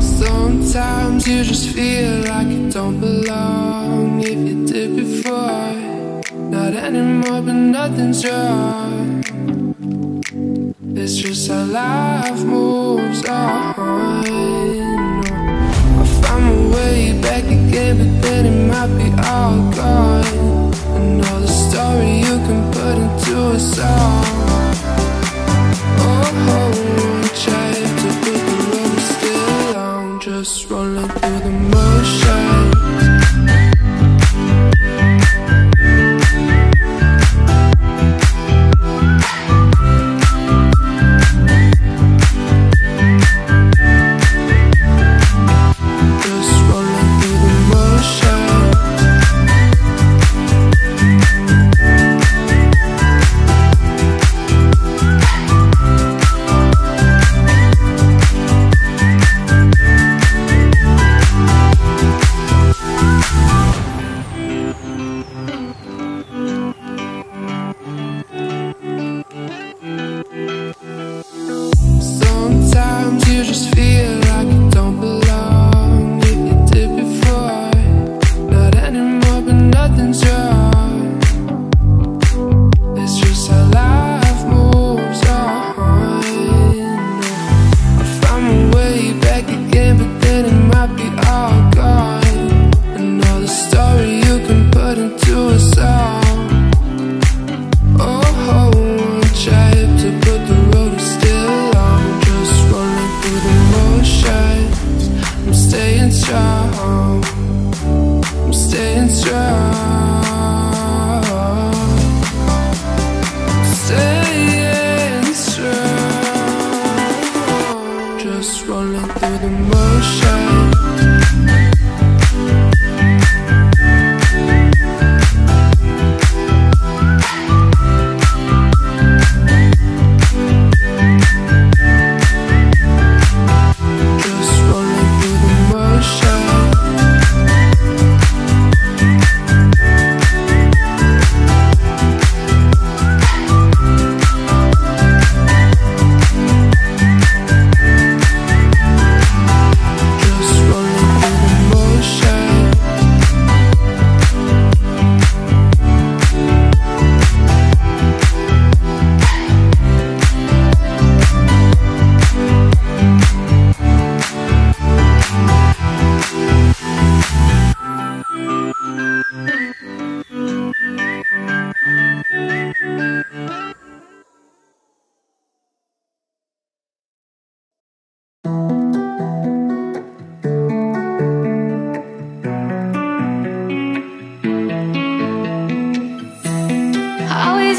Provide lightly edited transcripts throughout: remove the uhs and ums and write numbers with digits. Sometimes you just feel like you don't belong. If you did before, not anymore, but nothing's wrong. It's just how life moves on. I find my way back again, but then it might be all gone. Another story you can put into a song. Oh, try to put the road still on, just rolling through the motion. I'm staying strong, staying strong, just rolling through the motion.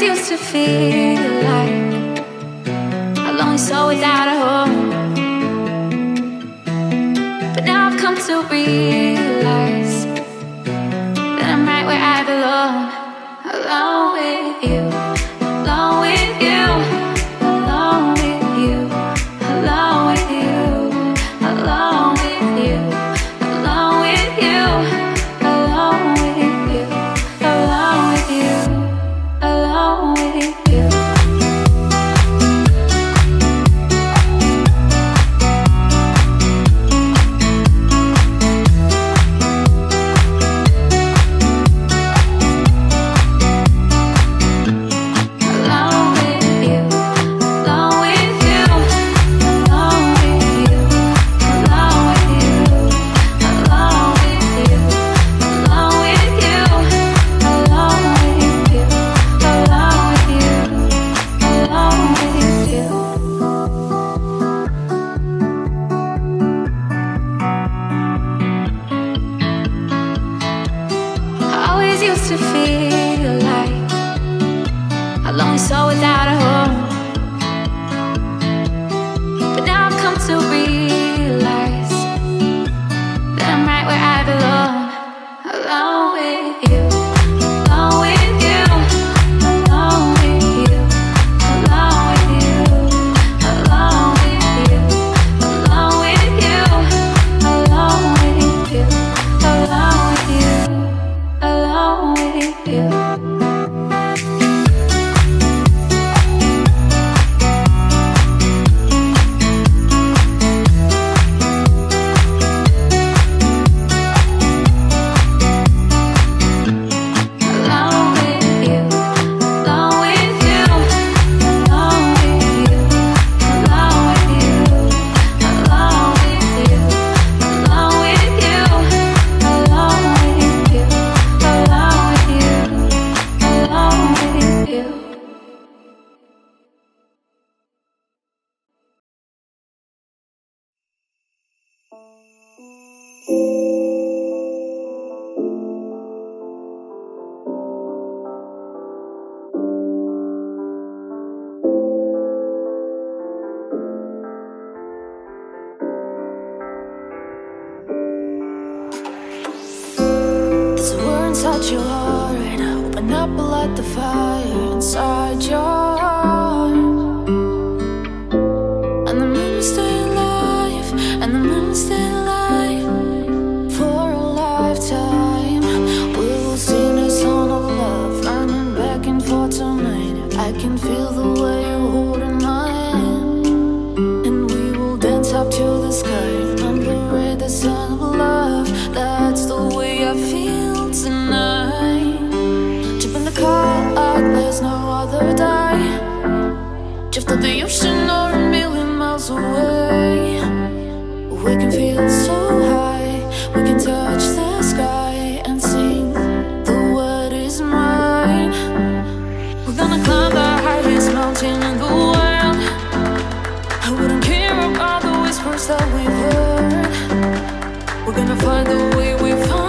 Used to feel like a lonely soul without a home, but now I've come to realize that I'm right where I belong. Alone with you, alone with you, alone with you, alone with you, alone with you, alone with you, alone with you, alone with you, alone with you. So we're inside your heart right now. Open up and light the fire inside your heart. And the moon will stay alive, and the moon will stay alive for a lifetime. We will sing a song of love, running back and forth tonight. I can feel the way you're holding my hand, and we will dance up to the sky, remember the sound of love. That's the way I feel tonight. Jump in the car like there's no other day. Drift to the ocean or a million miles away. We can feel so high, we can touch the sky and sing the word is mine. We're gonna climb the highest mountain in the world. I wouldn't care about the whispers that we've heard. We're gonna find the way we find.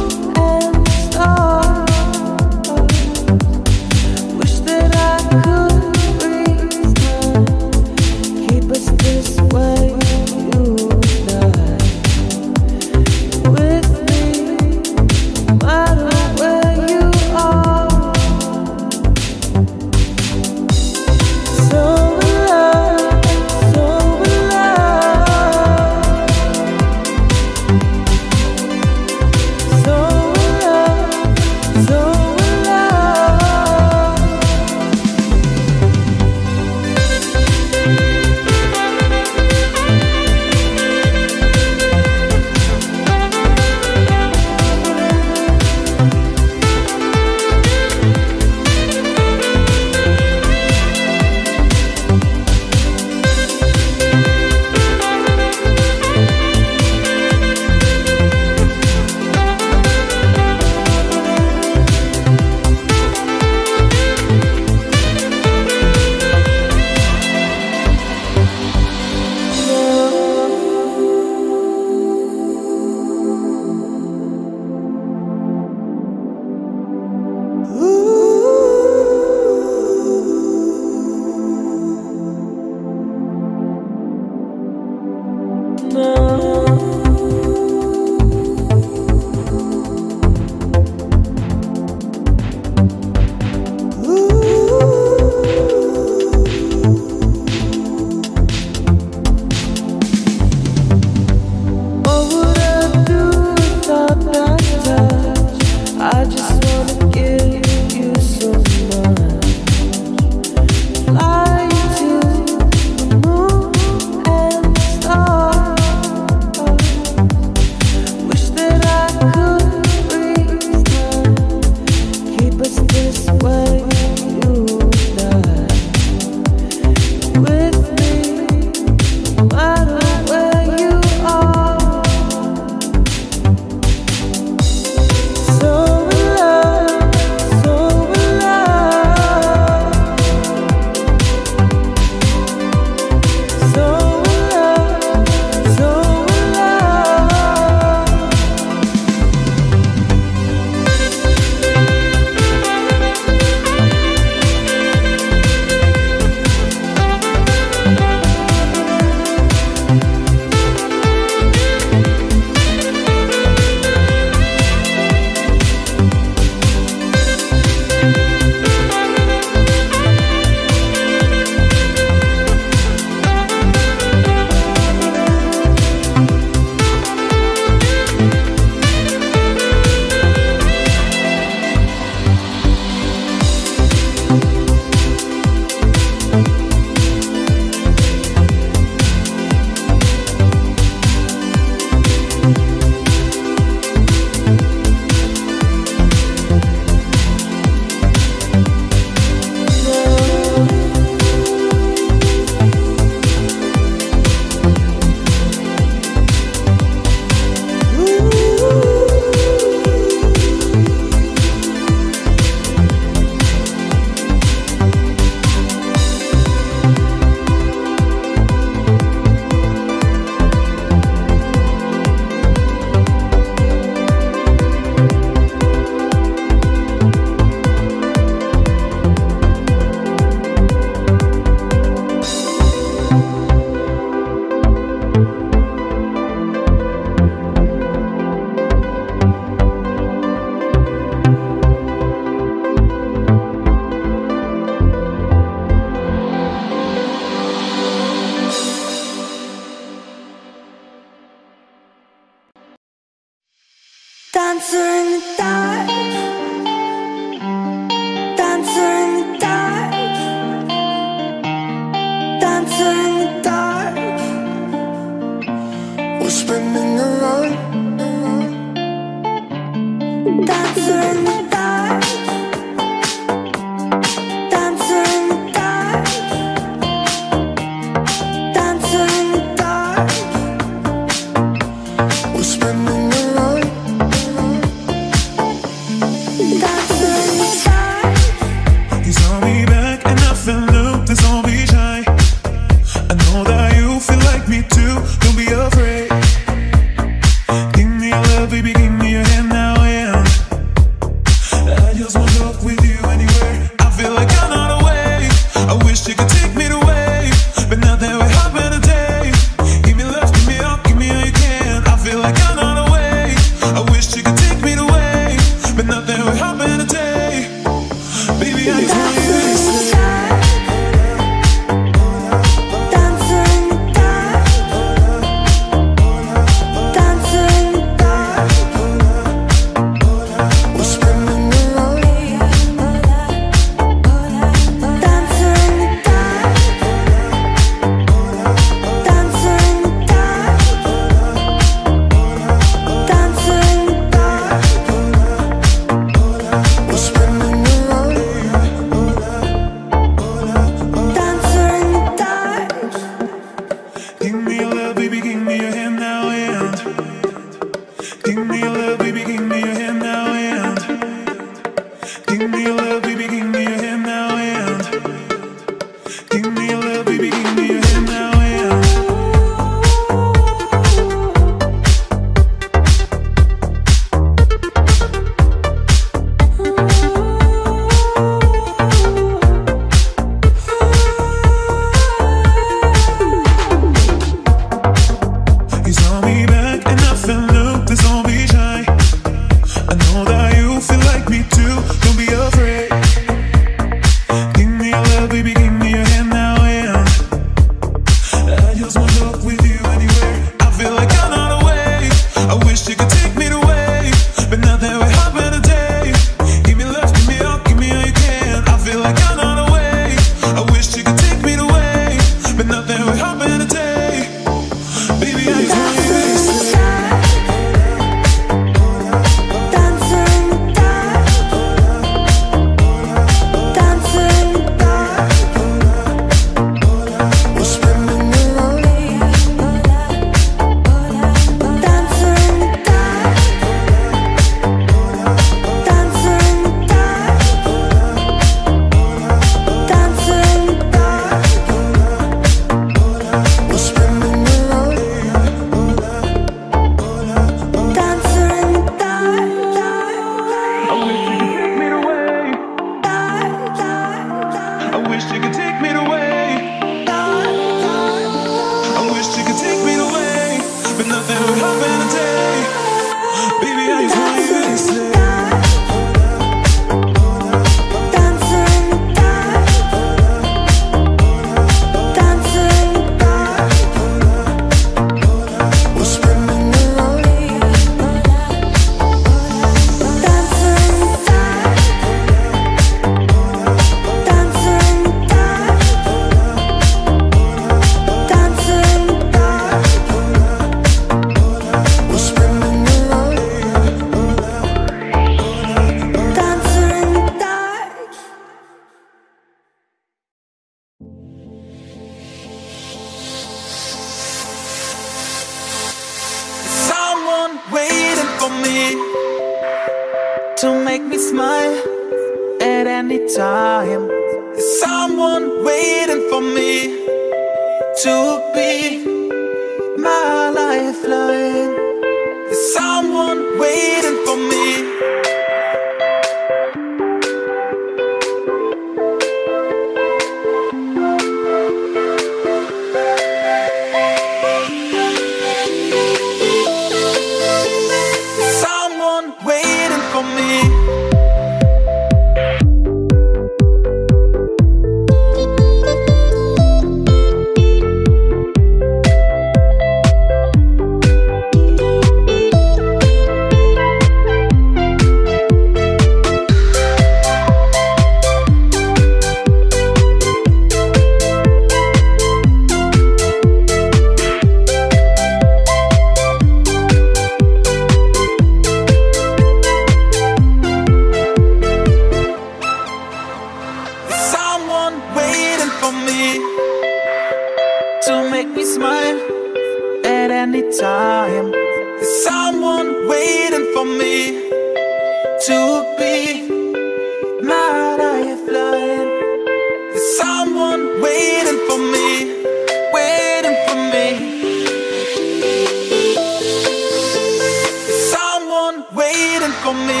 waiting for me.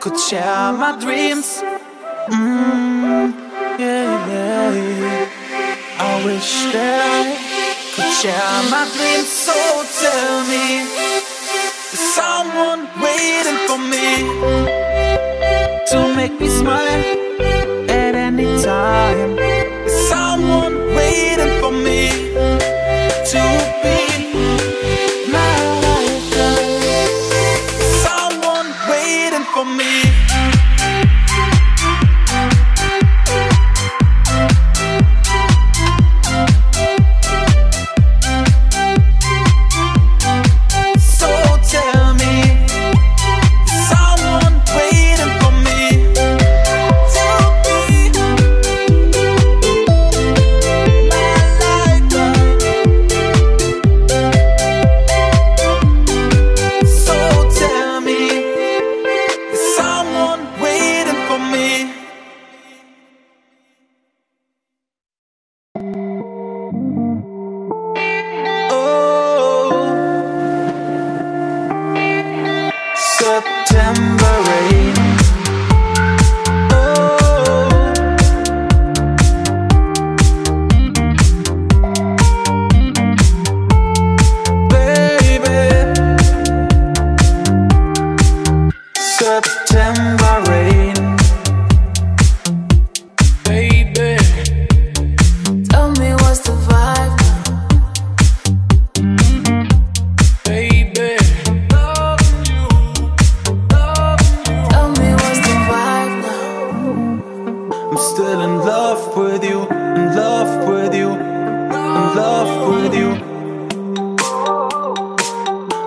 Could share my dreams. I wish that I could share my dreams. So tell me, is someone waiting for me to make me smile at any time? Is someone waiting for me to be? September rain. Oh, baby, September rain. Baby, tell me what's the vibe. Still in love with you, in love with you, in love with you.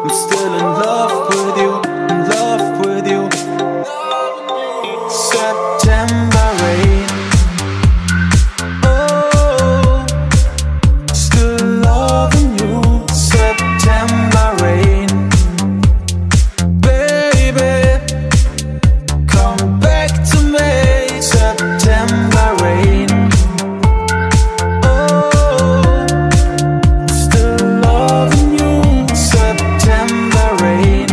I'm still in love with you, in love with you. September rain. Oh, still loving you. September rain. Baby, come back to me. September rain. Oh, still loving you. September rain.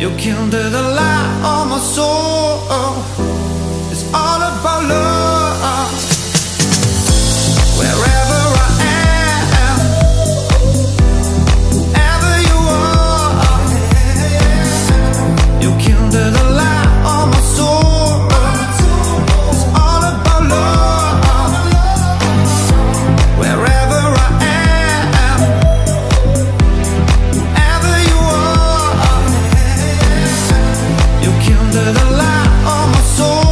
You kindled a light on my soul. It's all about love. Wherever I am, wherever you are, you kindled a light on my soul. It's all about love. Wherever I am, wherever you are, you kindled a light on my soul.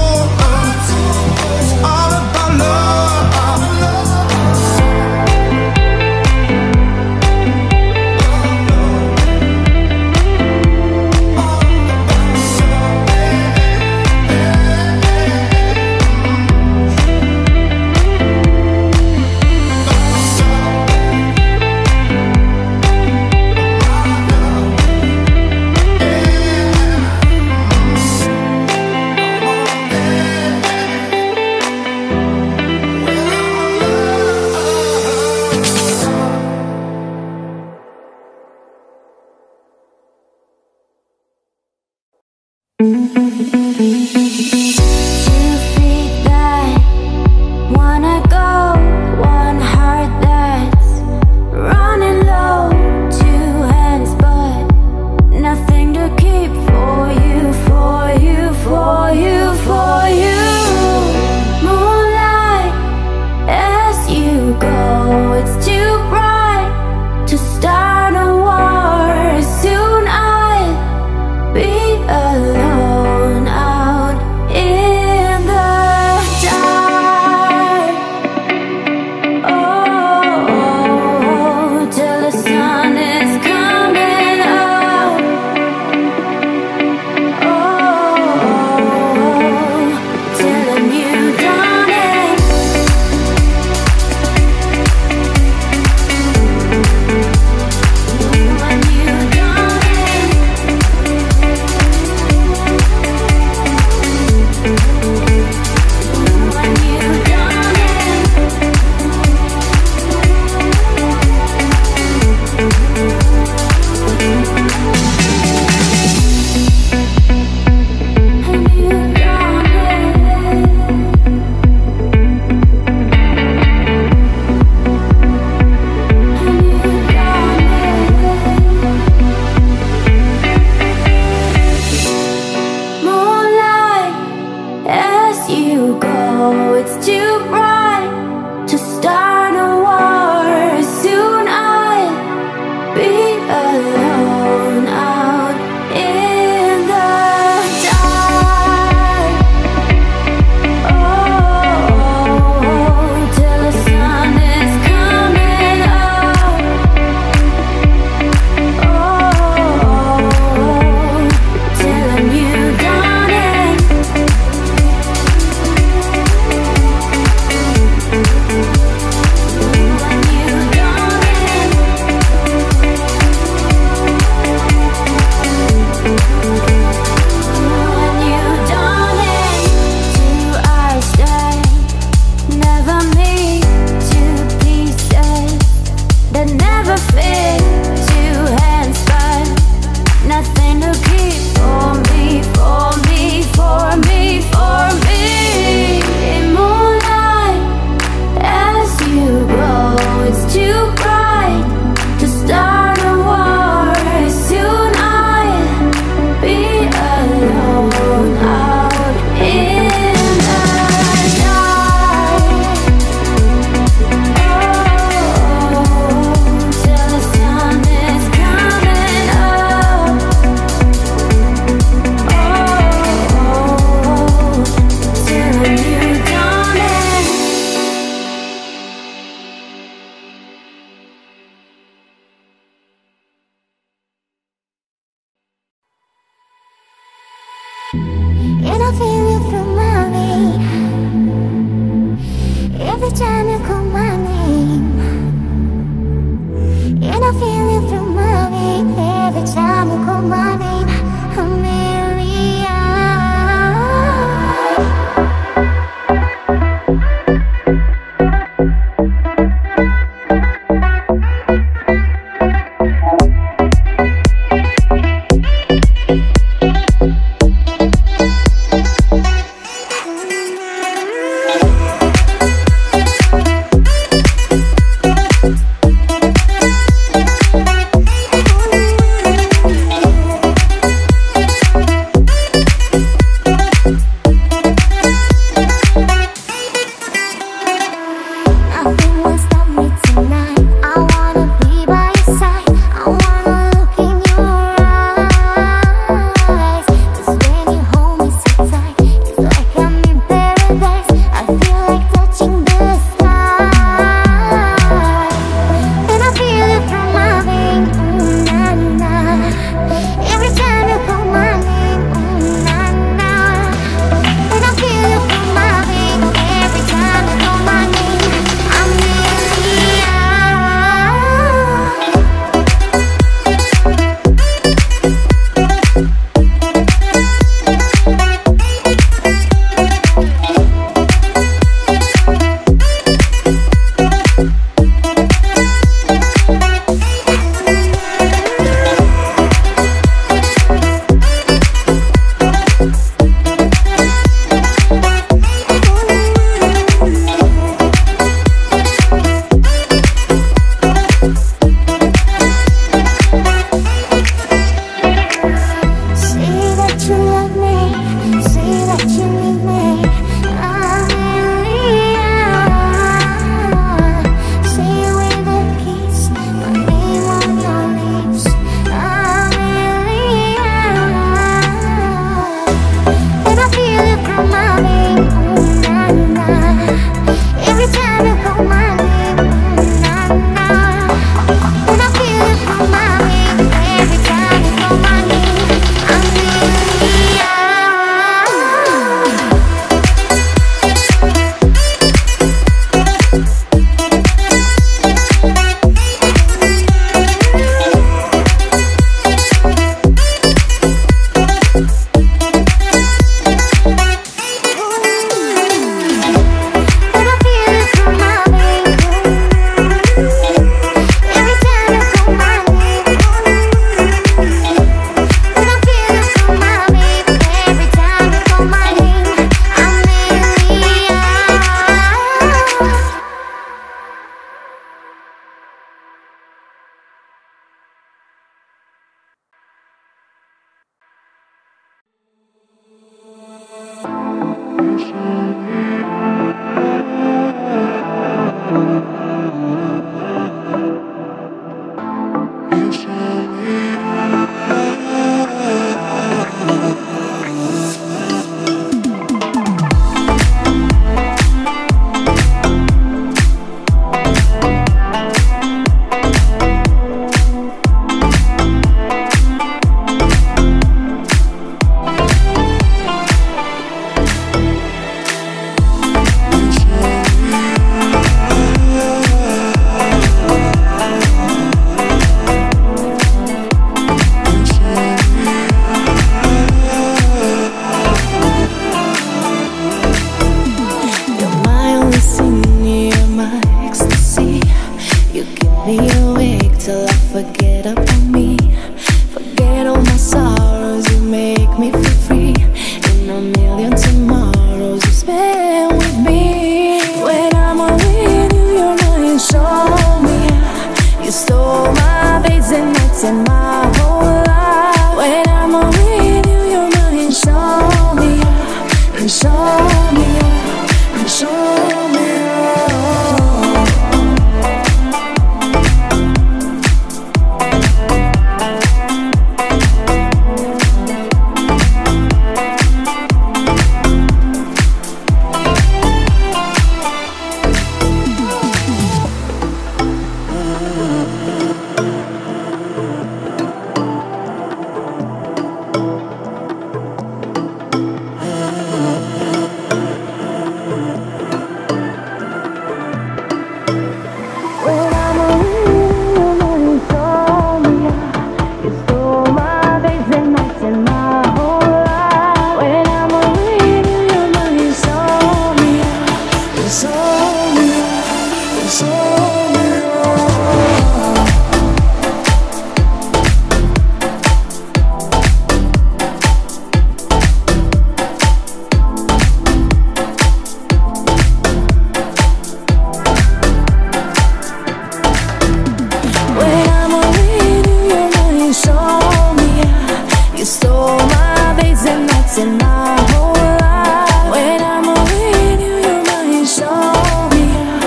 and that's in my whole life. When I'm with you, you're mine. Show me up,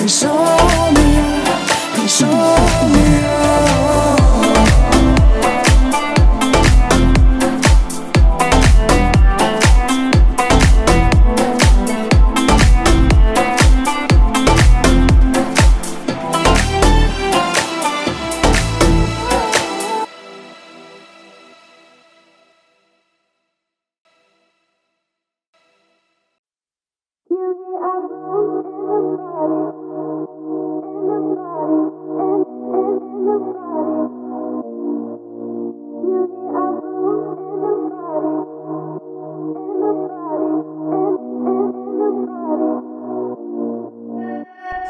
and show me up, and show me up.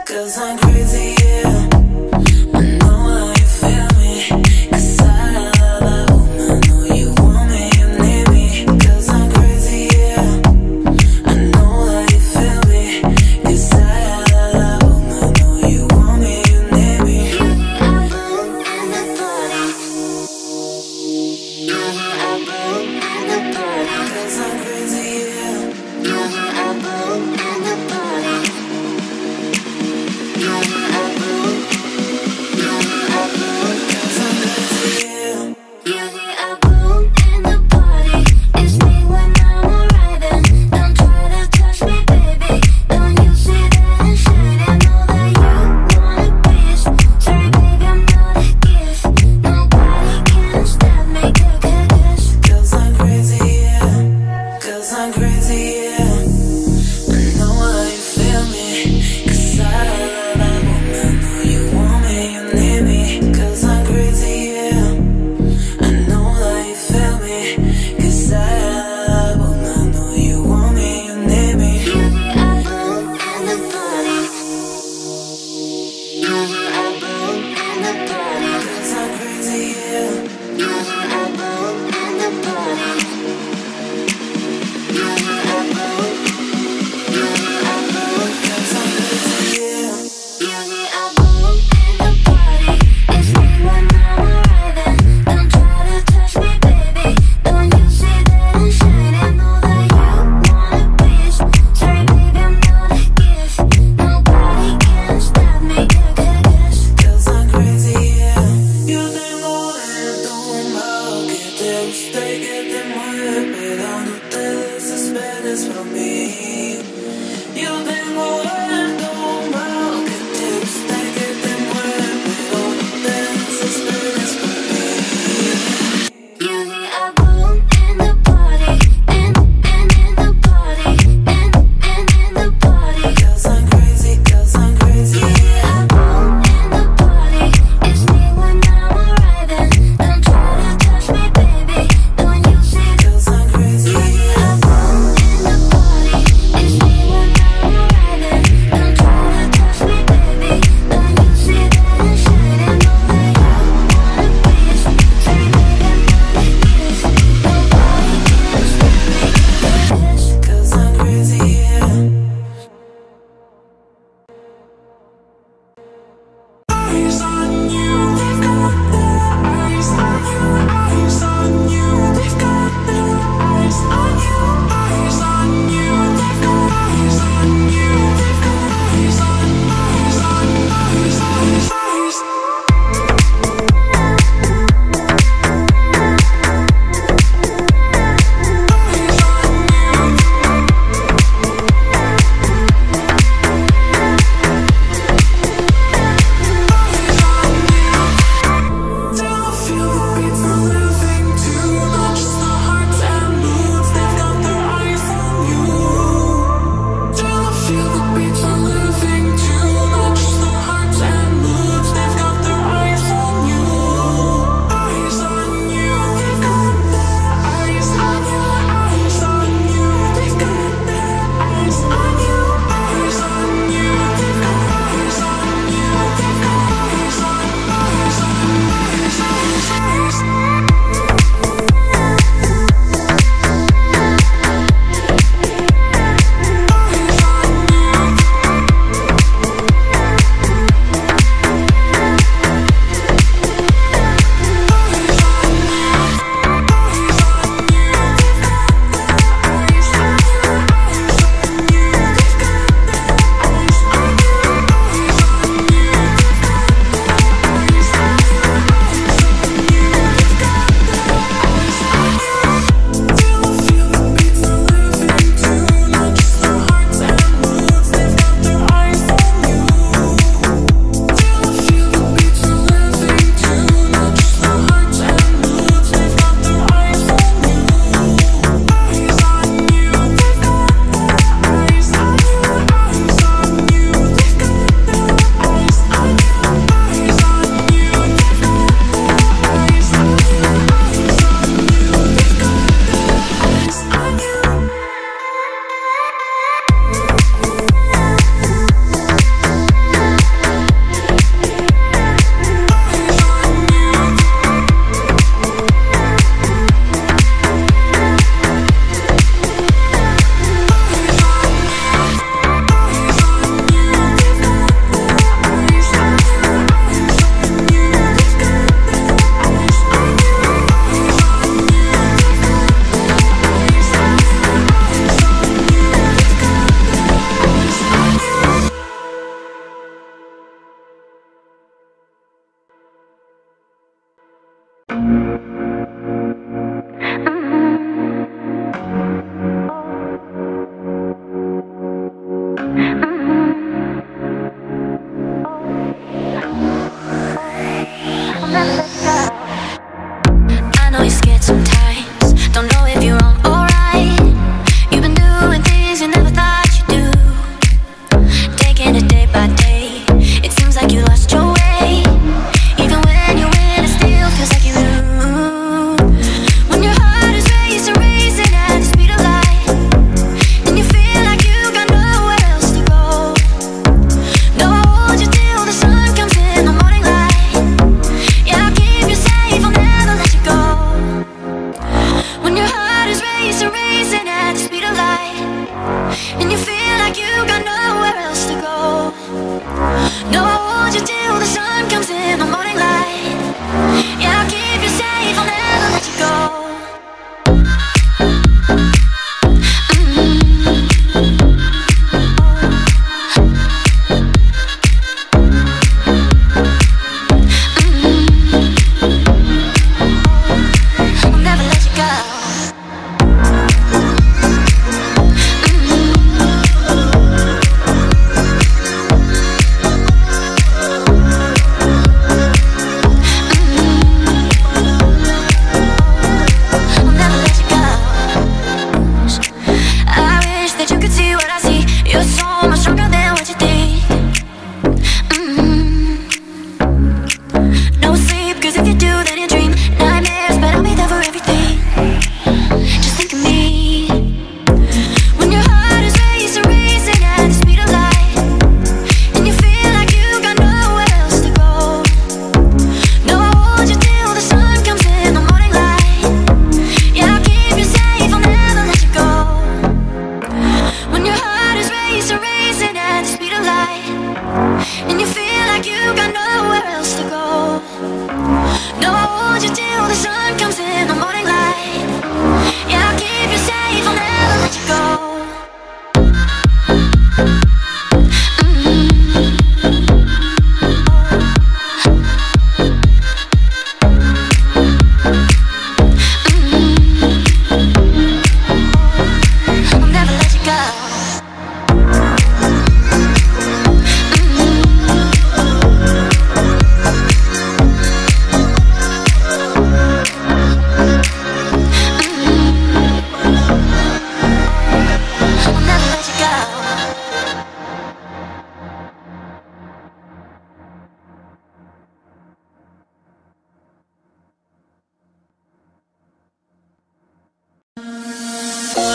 Cause I'm crazy, yeah. I know how you feel me. Cause I love a woman. Oh, you want me, you need me. Cause I'm crazy, yeah. I know how you feel me. Cause I love a woman. Oh, you want me, you need me. I bloom at the party. I bloom at the party. Cause I'm crazy, yeah. I bloom at the party. It's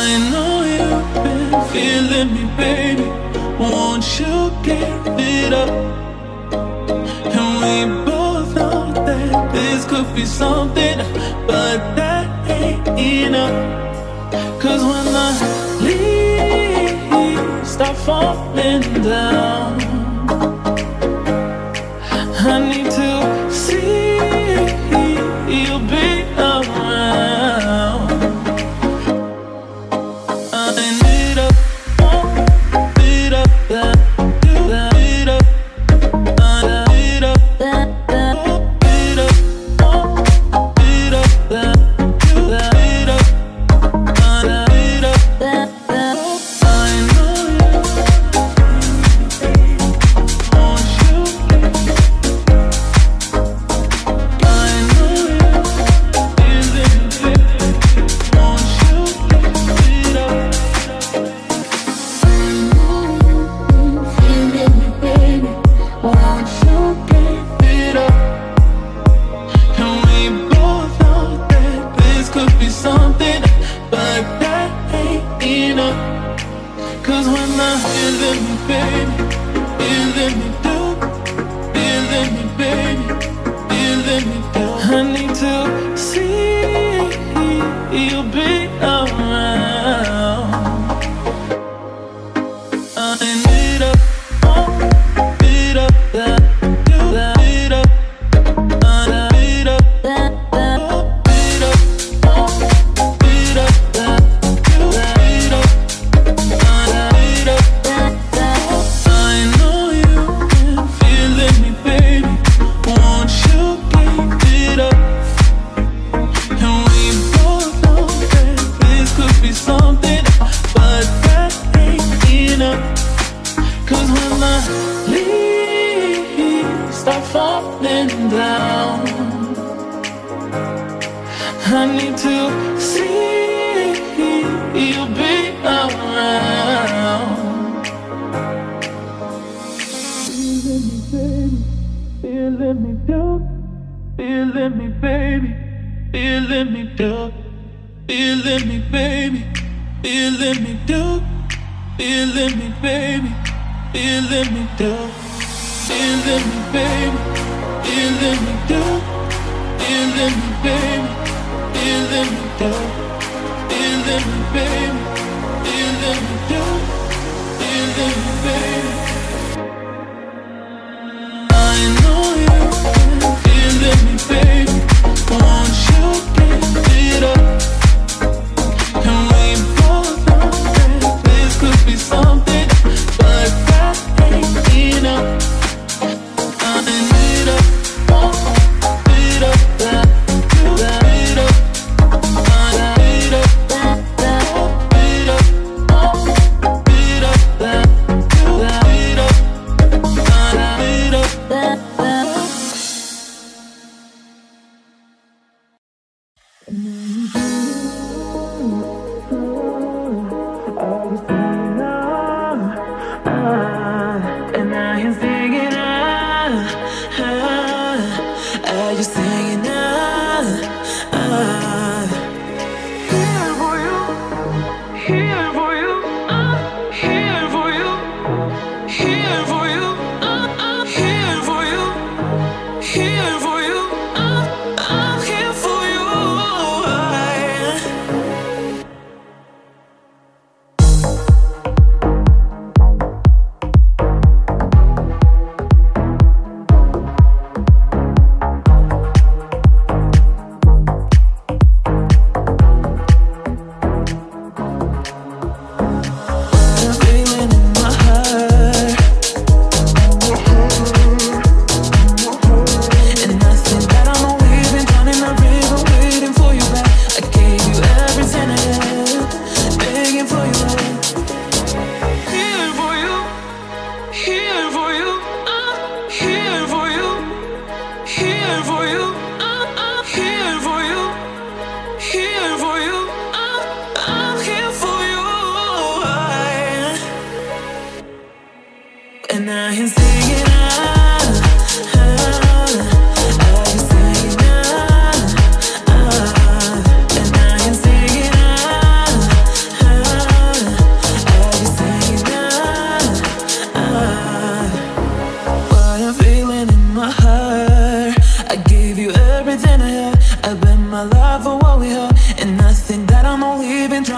I know you've been feeling me, baby. Won't you give it up? And we both know that this could be something, but that ain't enough. Cause when the leaves start falling down, I need to see you be around. I need a bit of that, bit of that, bit of that, bit of that, bit of that, bit of that. Cause when I'm feeling me, baby, feeling me do, feeling me, baby, feeling me do, I need to see you be around. I need a bit of that, bit of that, bit of that, bit of, bit of that. Stop falling down, I need to see you be around. Feeling me, baby, feeling me down, feeling me, baby, feeling me down, feeling me, baby, feeling me down, feeling me, baby, feeling me down. Feeling me, baby, feeling me down, feeling me, baby, feeling me down, feeling me, baby, feeling me down, feeling me, baby. I know you're feeling me, baby. Won't you give it up? And we both know that this could be something, but that ain't enough.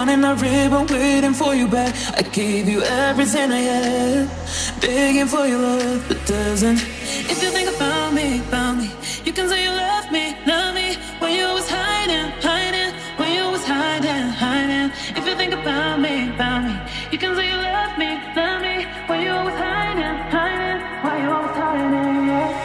counting the ribbon, waiting for you back. I gave you everything I had, begging for your love, but doesn't. If you think about me, you can say you love me, when you was hiding, hiding, when you was hiding, hiding. If you think about me, you can say you love me, when you was hiding, hiding, when you was hiding, yeah.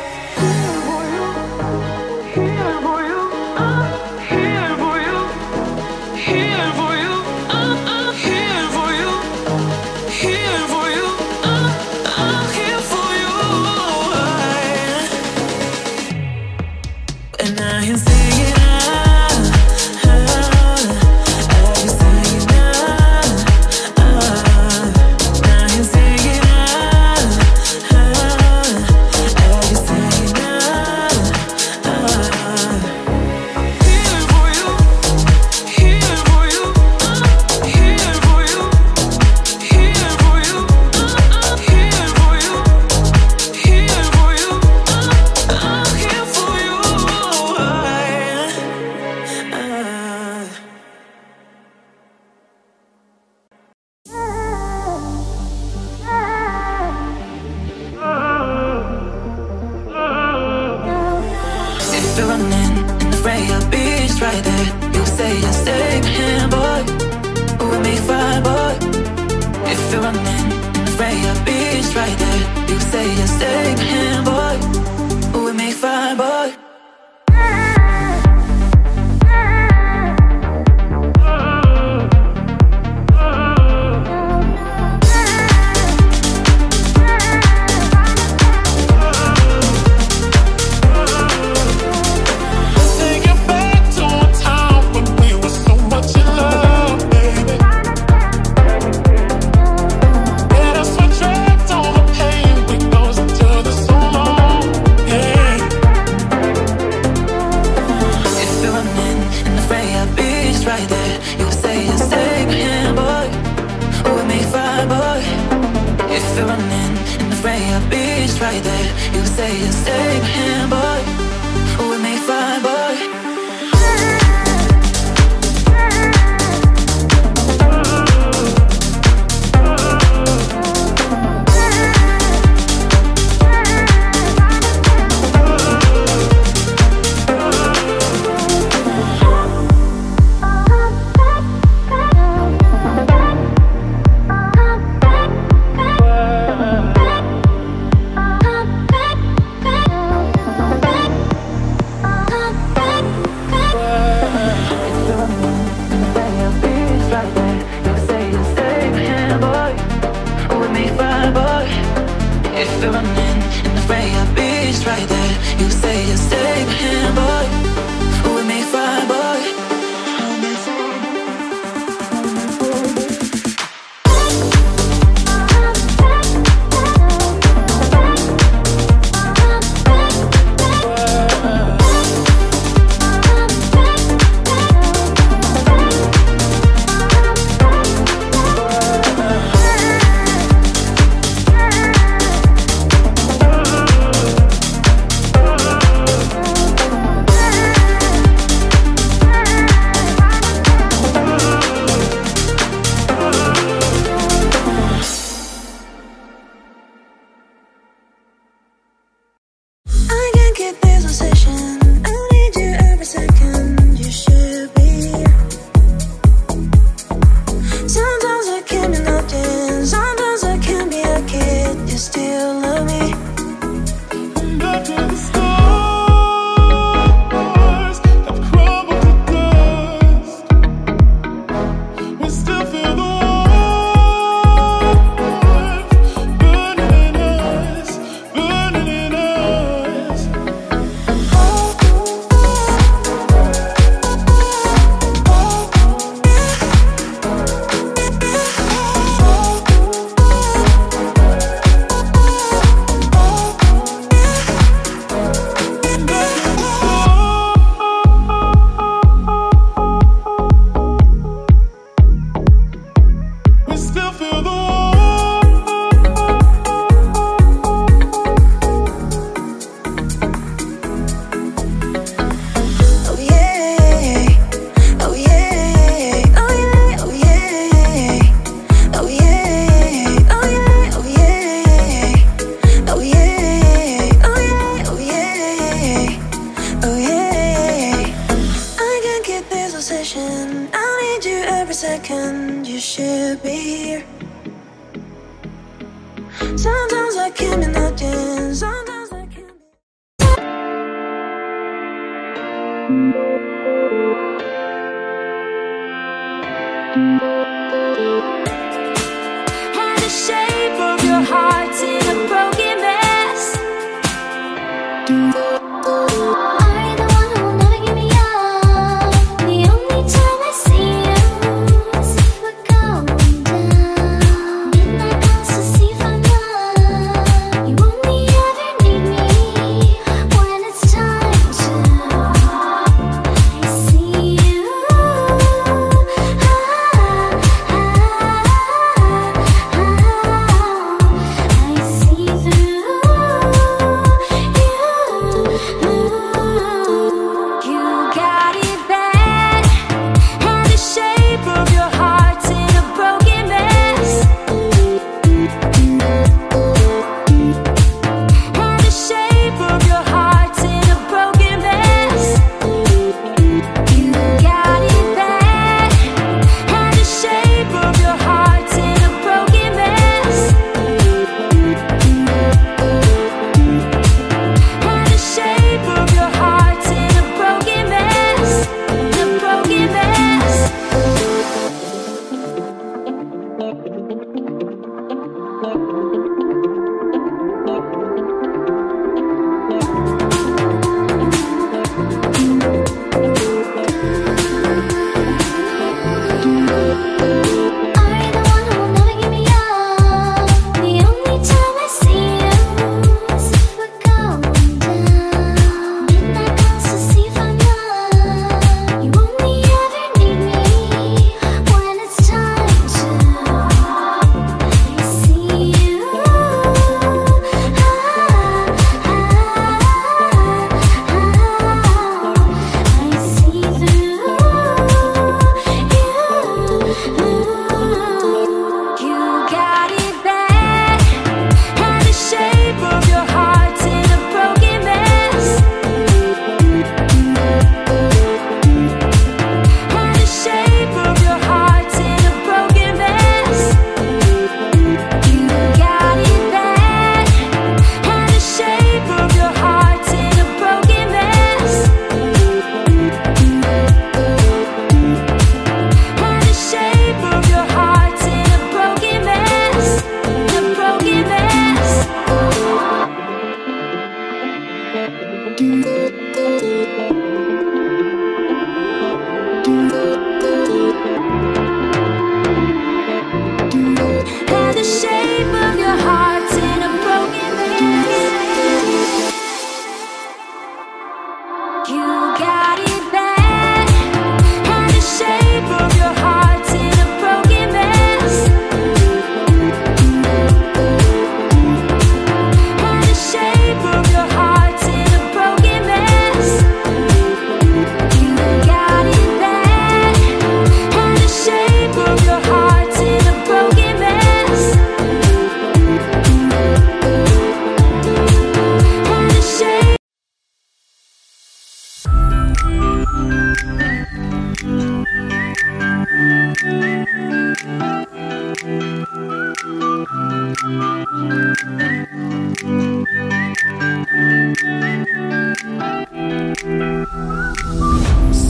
second, you should be here. Sometimes I can't be nothing, sometimes I can't be. And the shape of your heart's in a broken mess.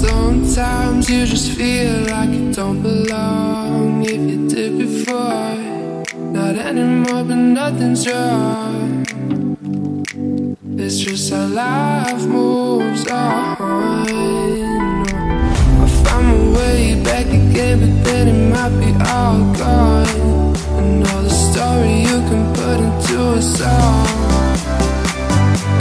Sometimes you just feel like you don't belong. If you did before, not anymore, but nothing's wrong. It's just how life moves on. I found my way back again, but then it might be all gone. Another story you can put into a song.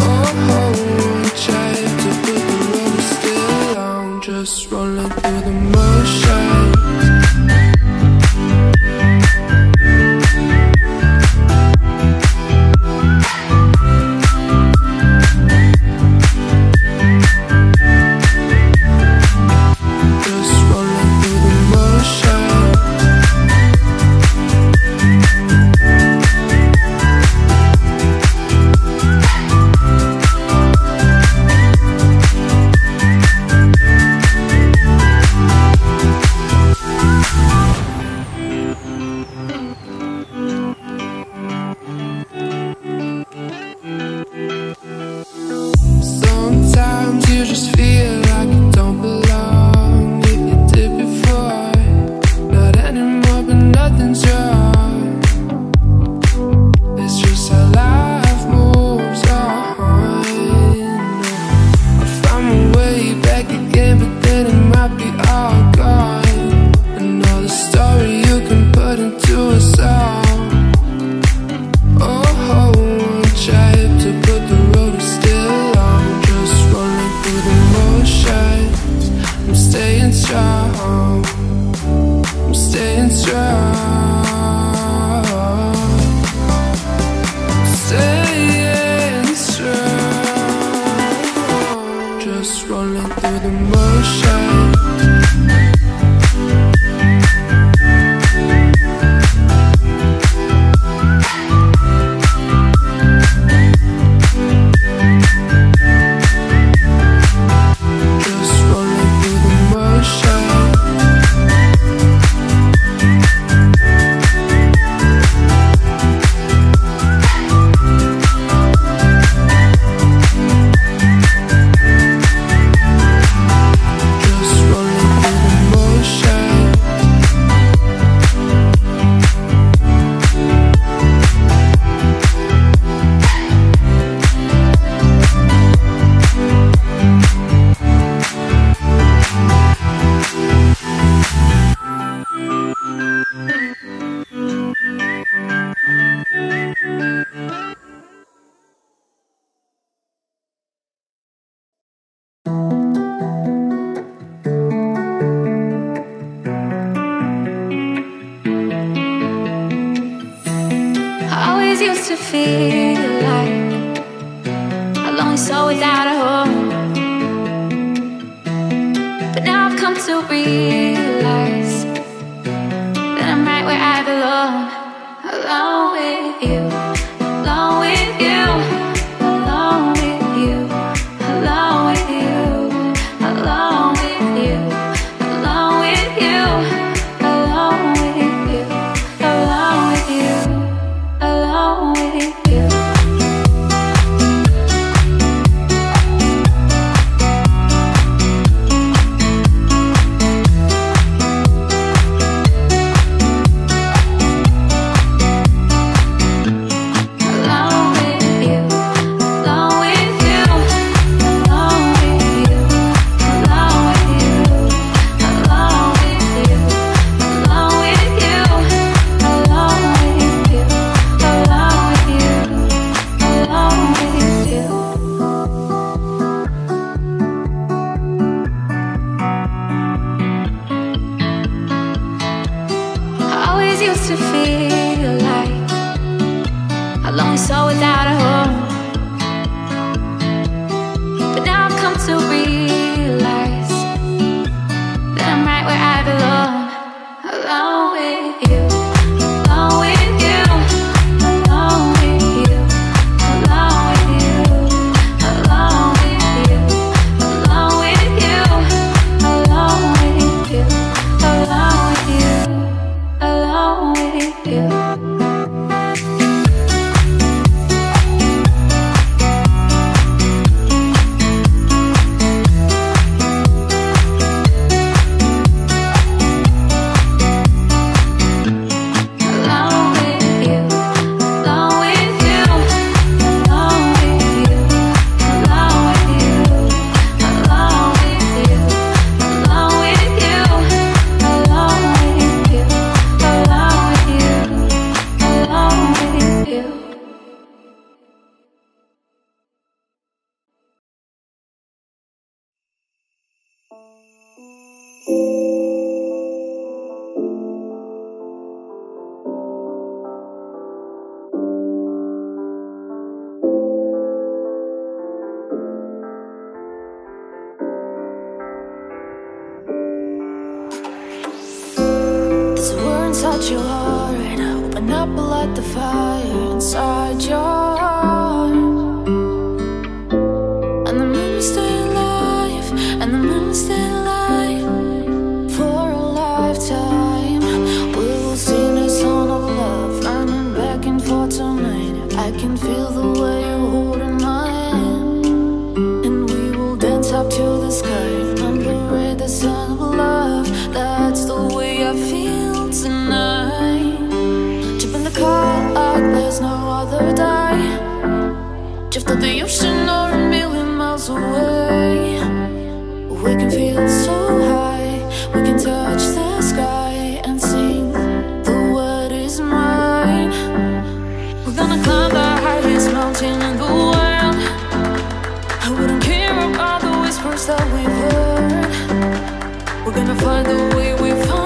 Oh, try to put the road still on, just rolling through the motion. used to feel like a lonely soul without a home. But now I've come to realize that I'm right where I belong. Alone with you, alone with you, alone with you, alone with you, alone with you, alone with you, alone with you, alone with you, alone with you. Used to feel like a lonely soul without a home. But now I've come to realize that I'm right where I belong. Alone with you, alone with you, alone with you, alone with you, alone with you, alone with you, alone with you, alone with you, alone with you. Inside your heart, and open up and light the fire inside your heart. And the moon is still alive, and the moon is still alive. For a lifetime, we'll sing a song of love, running back and forth tonight. I can feel the way you're holding my hand, and we will dance up to the sky, under the sun of love. That's the way I feel tonight. Jump in the car like there's no other day. Drift to the ocean or a million miles away. We can feel so high, we can touch the sky and sing the word is mine. We're gonna climb the highest mountain in the world. I wouldn't care about the whispers that we've heard. We're gonna find the way we find.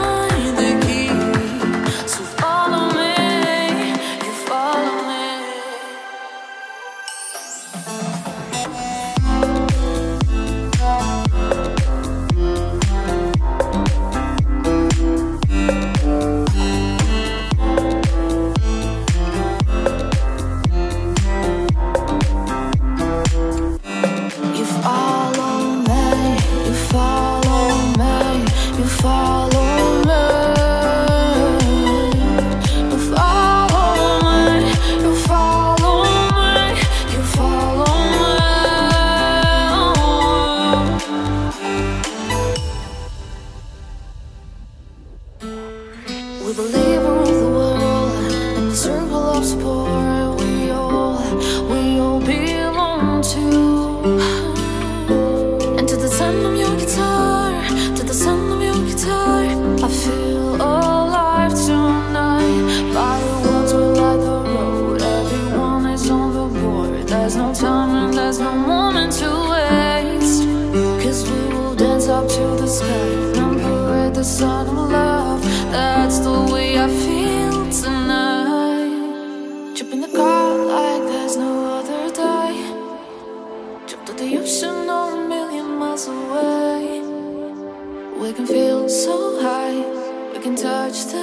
Up to the sky, number at the sun of love. That's the way I feel.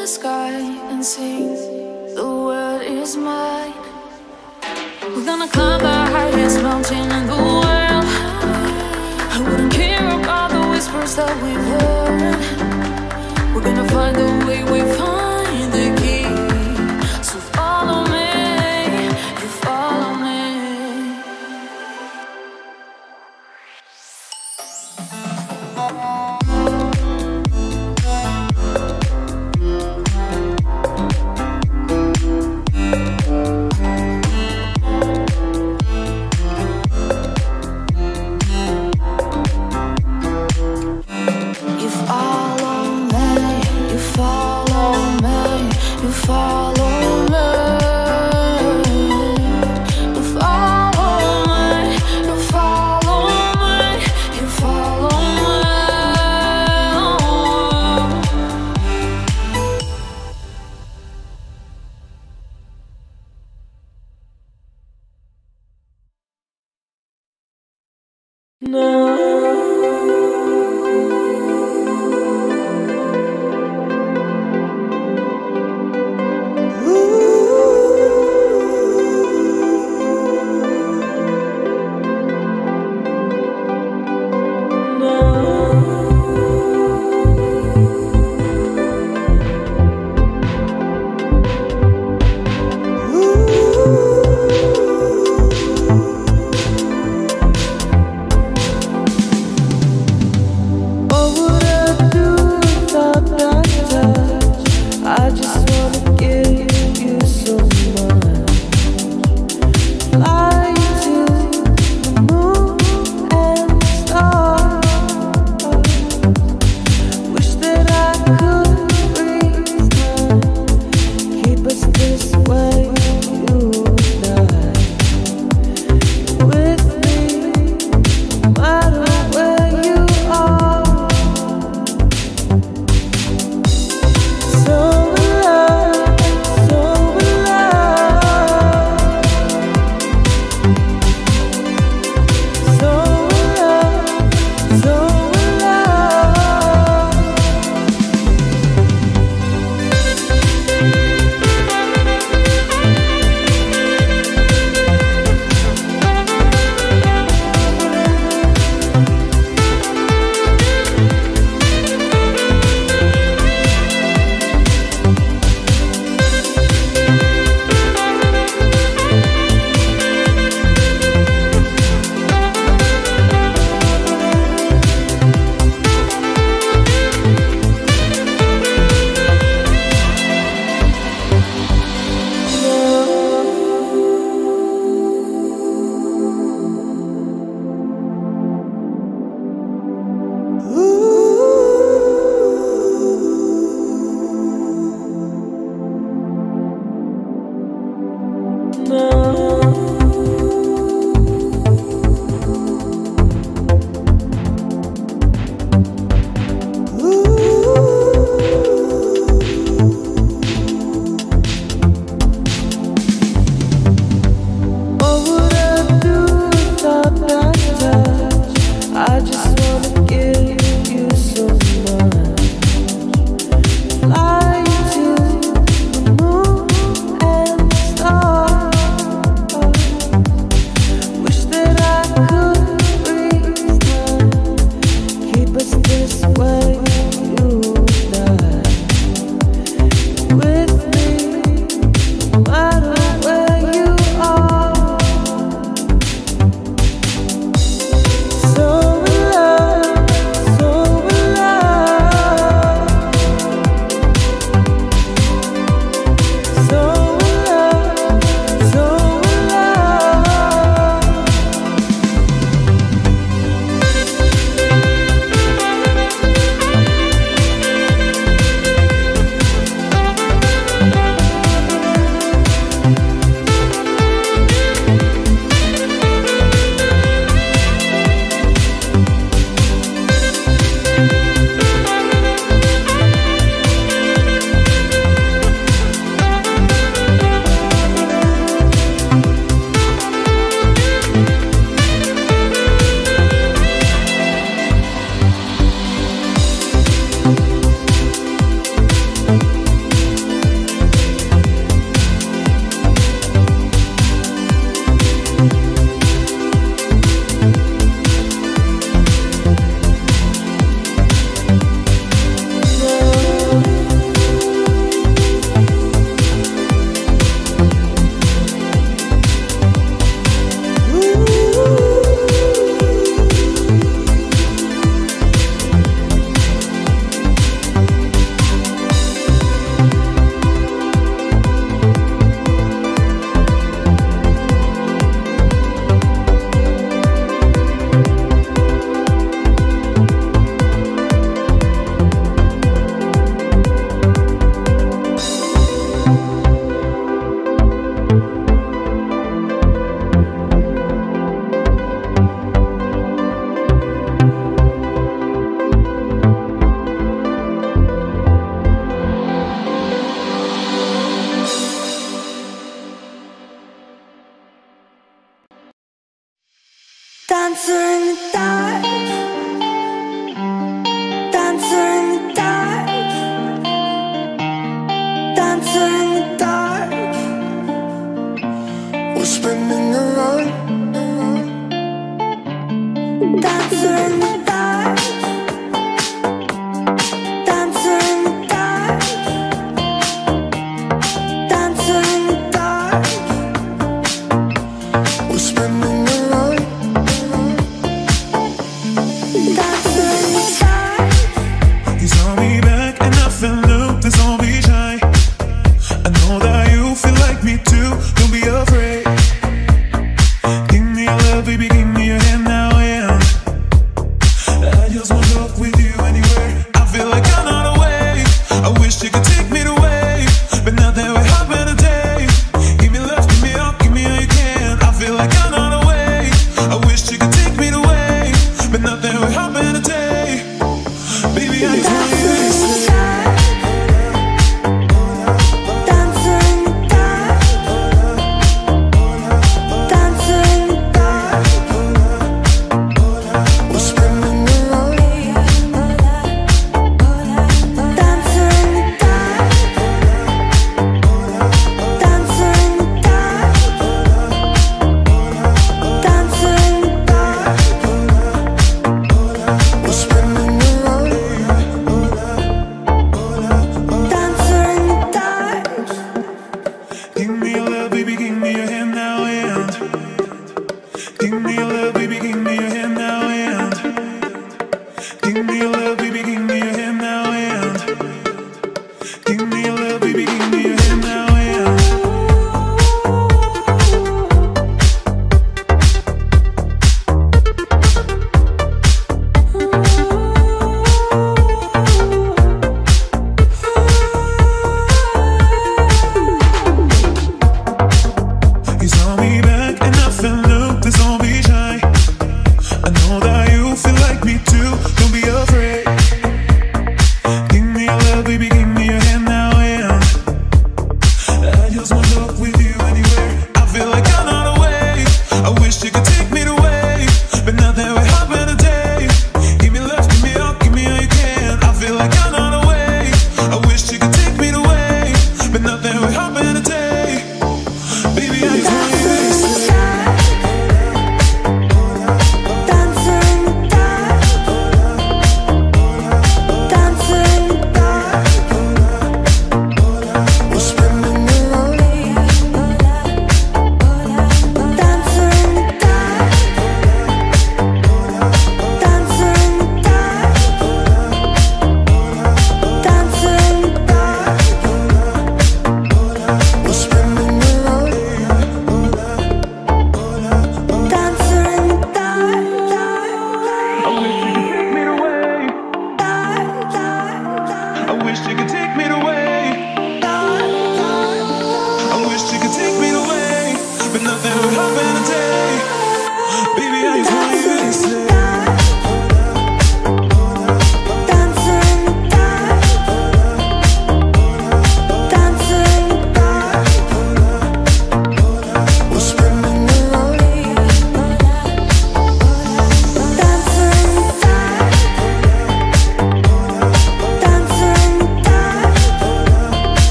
the sky and sing, the world is mine. We're gonna climb our highest mountain in the world. I wouldn't care about the whispers that we've heard. We're gonna find the way, we find the key. So follow me, you follow me.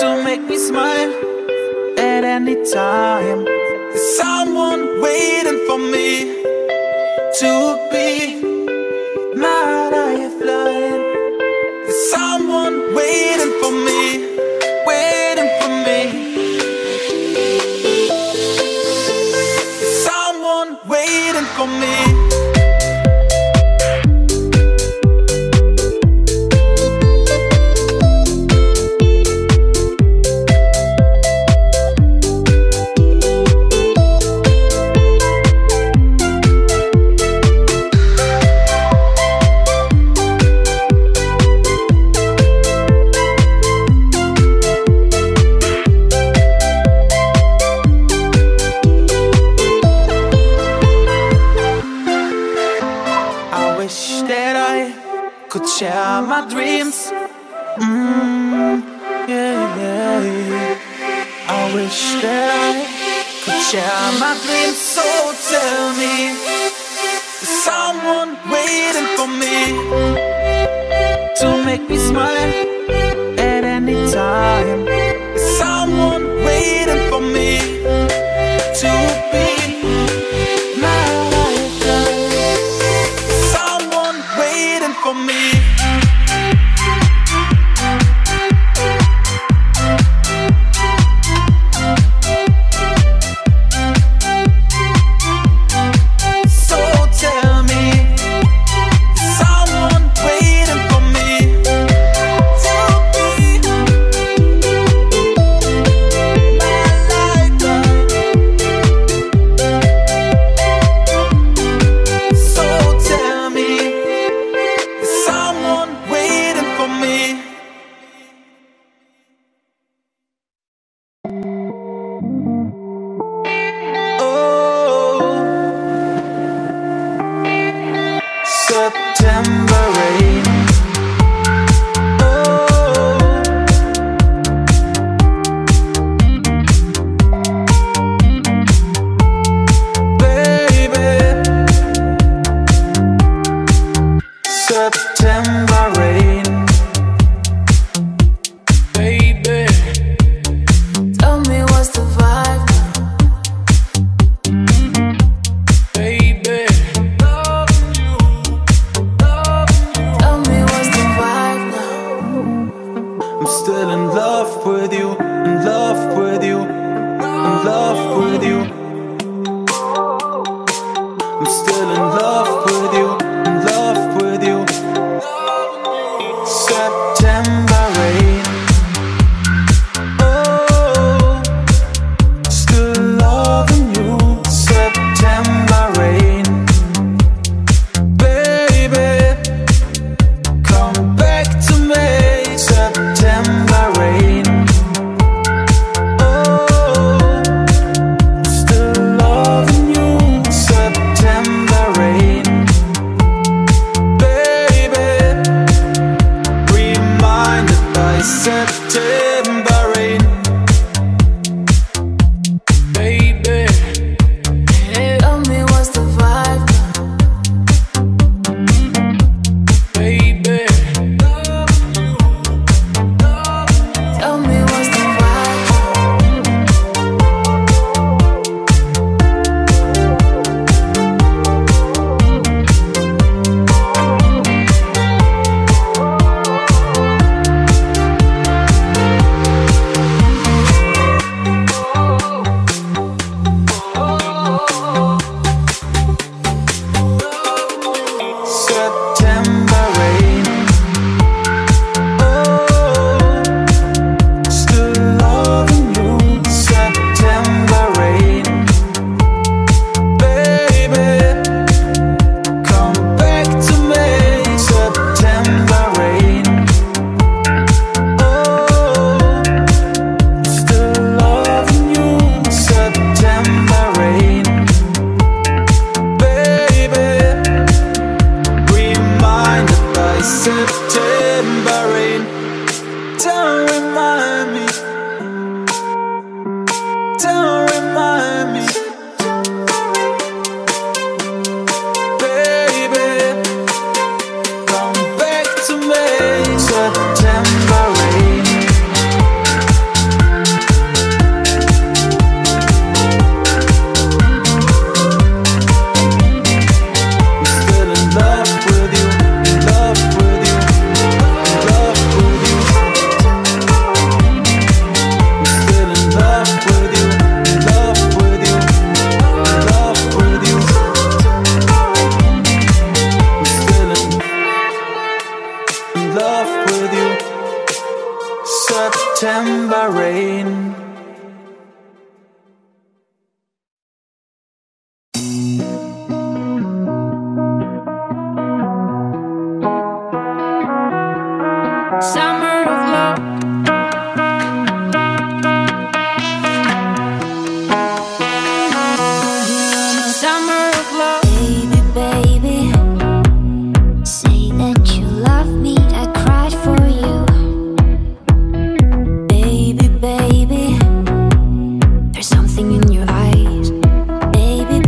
to make me smile at any time. There's someone waiting for me to be my lifeline. There's someone waiting for me, waiting for me. There's someone waiting for me. Share my dreams, yeah. I wish that I could share my dreams. So tell me, is someone waiting for me to make me smile at any time? Is someone waiting for me to be my lifeline? Is someone waiting for me? September rain. tambourine. Summer of love. Summer of love. Baby, baby, say that you love me, I cried for you. Baby, baby, there's something in your eyes. Baby,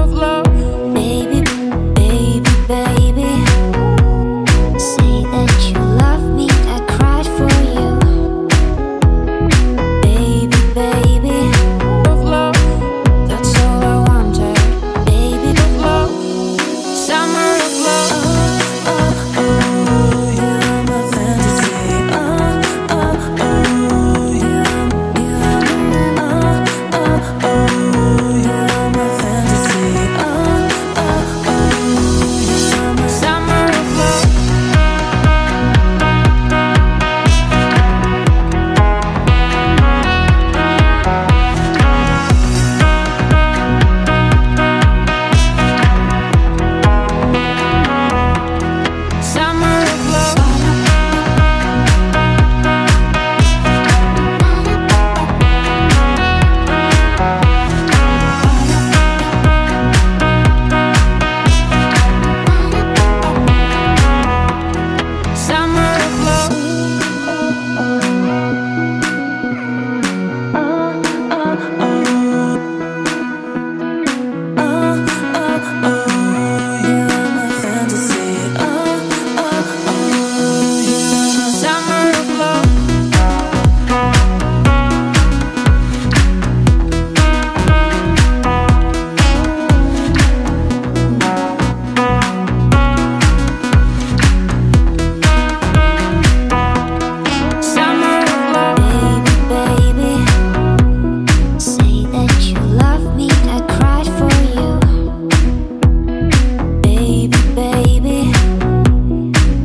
of love. Baby, baby, baby, say that you love me, I cried for you. Baby, baby, of love, that's all I wanted. Baby, of love, summer of love. Oh, oh, oh, you're my fantasy. Oh, oh, oh, you're my, oh, oh, oh, you're my fantasy. Oh, oh, oh, you're my summer of love. Summer of love. Summer of love. Summer of love. Summer of love. Baby, baby, say that you love me, I cried for you. Baby, baby,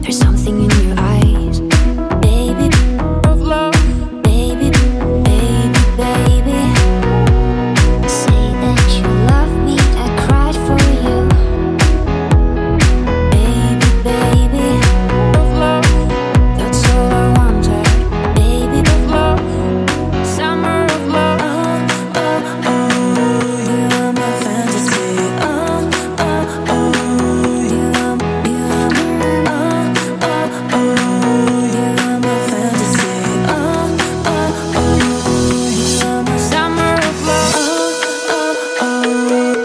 there's something in your eyes. Baby, of love. Baby, baby, baby, say that you love me, I cried for you. Baby, baby, of love, that's all I wanted. Baby, of love, summer of love. Oh, oh, oh, you're my fantasy. Oh, oh, oh, you're my, oh, oh, oh, you're my fantasy. Oh, oh, oh, you're my summer of love. Oh, oh, oh, oh, oh, oh.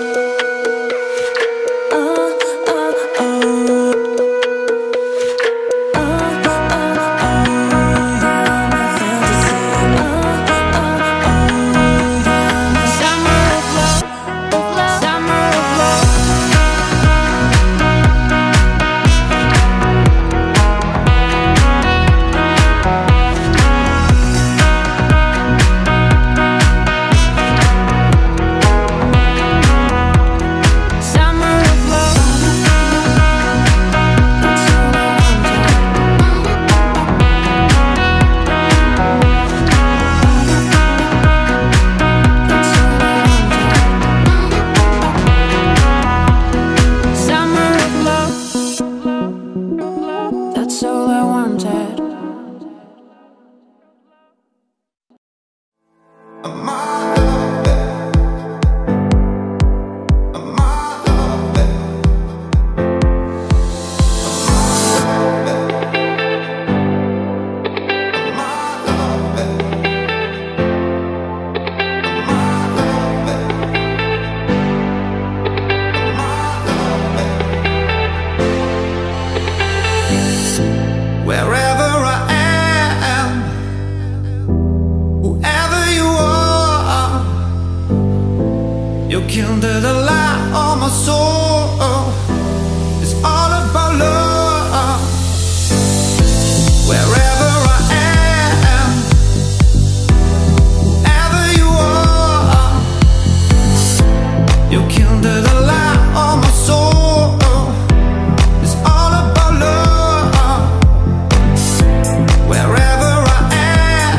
Oh, oh, summer of love. That's all I wanted. That's all I wanted. Summer of love. That's all I wanted. My love, my love, my love. Wherever I am, whoever you are, you kindled a light on my soul. It's all about love. Wherever I am, whoever you are, you kindled a light on my soul. It's all about love. Wherever I am,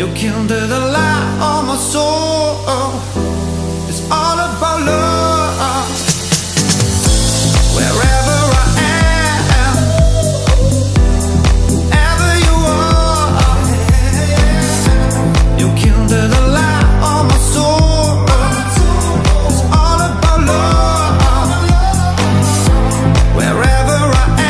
You kindled the light on my soul. It's all about love. Wherever I am, wherever you are, you kindled the light on my soul. It's all about love. Wherever I am.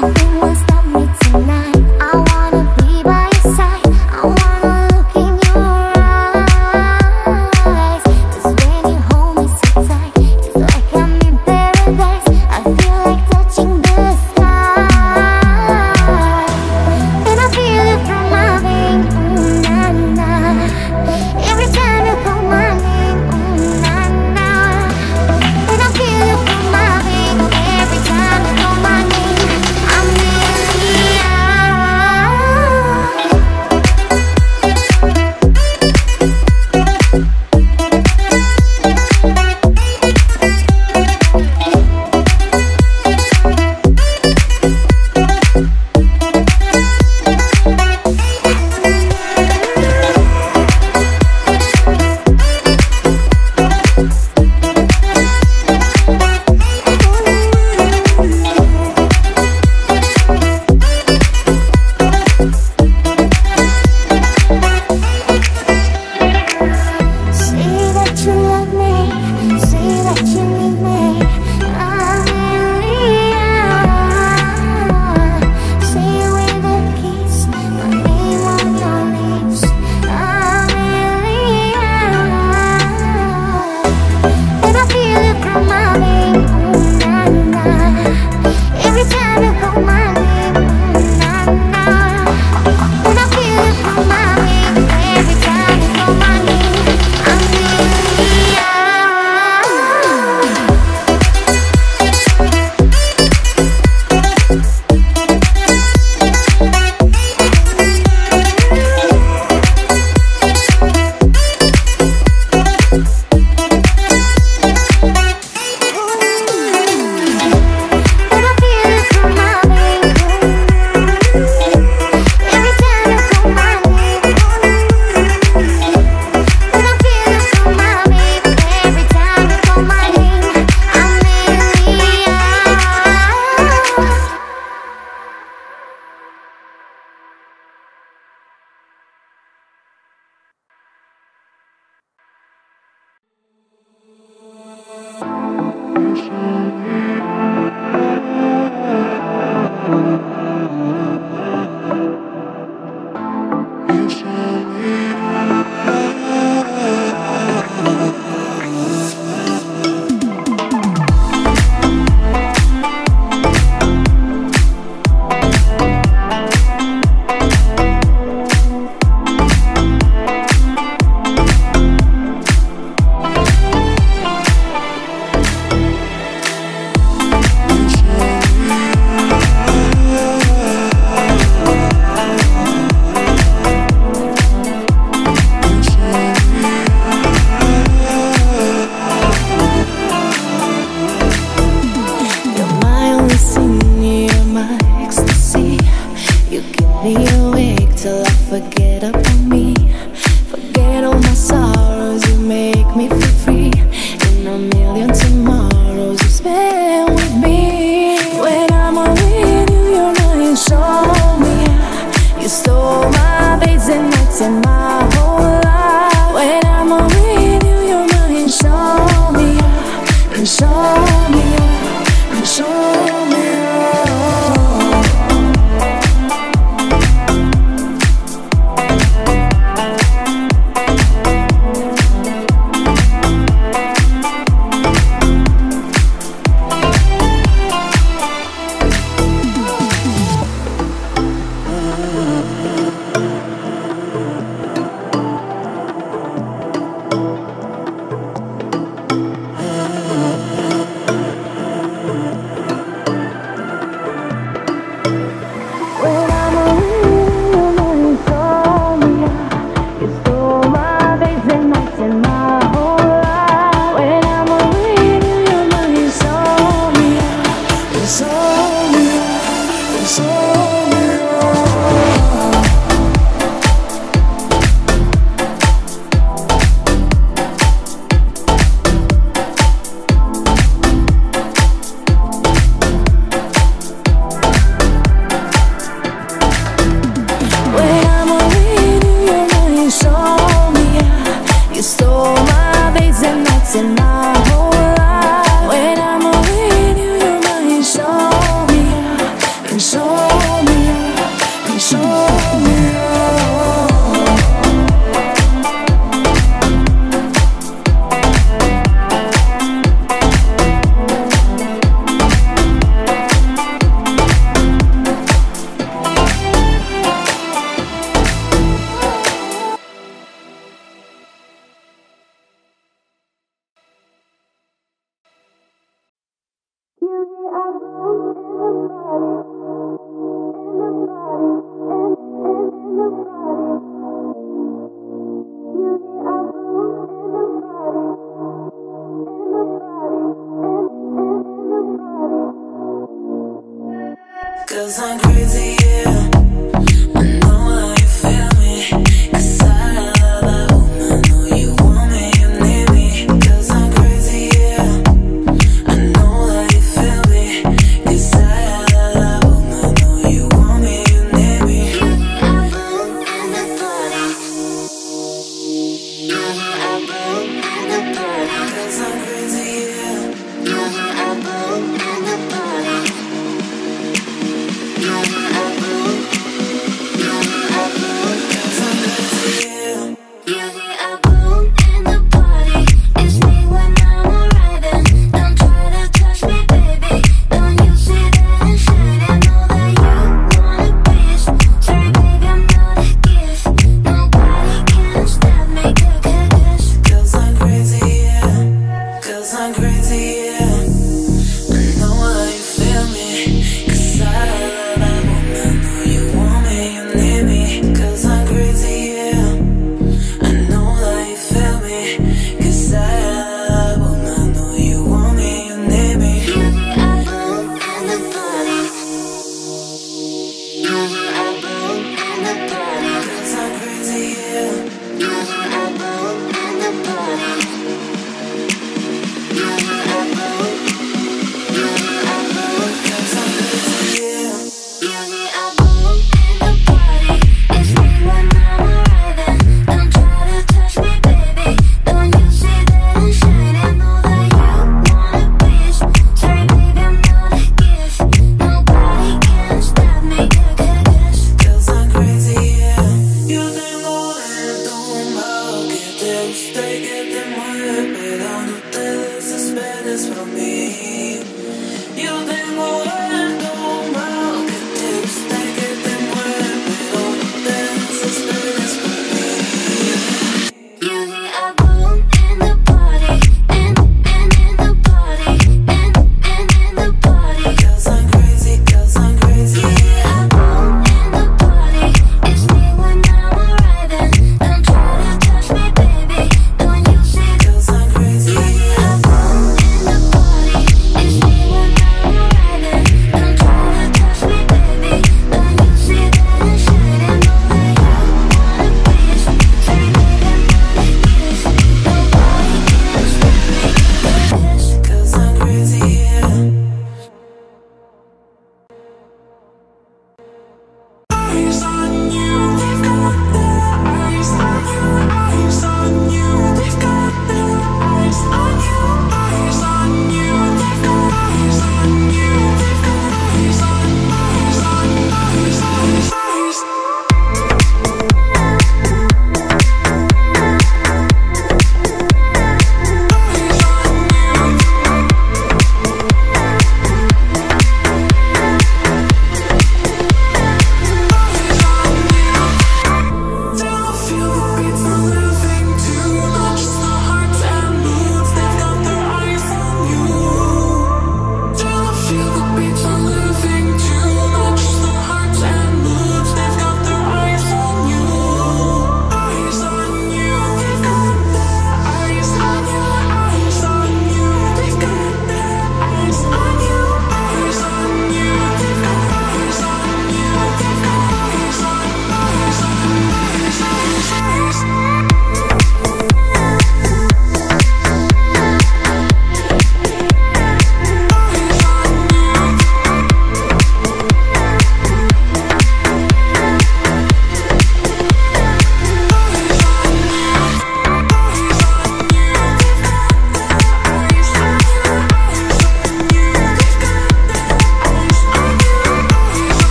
nothing will stop me tonight. I wanna be by your side, I wanna look in your eyes. Cause when you hold me so tight, it's like I'm in paradise. I feel like touching the sky, and I feel you from my vein, oh na na. Every time you call my name, oh na na. And I feel you from my vein, every time you call my name. 'Cause I'm crazy, yeah. I know how you feel me, 'cause I love that woman. Oh, you want me, you need me. 'Cause I'm crazy, yeah. I know how you feel me, 'cause I love that woman. Oh, you want me, you need me. You're blue at the party. You're blue at the party. 'Cause I'm crazy, yeah. You're blue at the party. I'm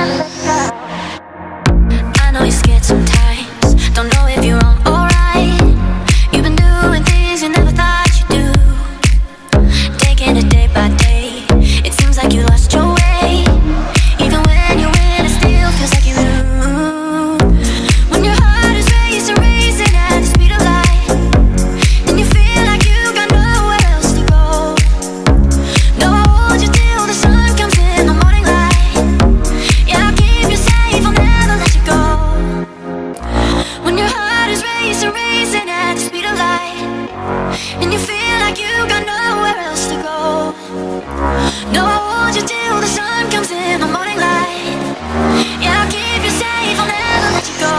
I know you're scared sometimes, don't know if you're wrong or right. You've been doing things you never thought you'd do, taking it day by day. It seems like you lost your way. Even when you win, it still feels like you lose. When your heart is racing at the speed of light, and you feel like you got nowhere else to go. Though I hold you till the sun comes in the morning light. Yeah, I'll keep you safe, I'll never let you go. When your heart is racing at the speed of light, and you feel like you got nowhere else to go. Though I hold you till the sun comes in the morning light. Yeah, I'll keep you safe, I'll never let you go.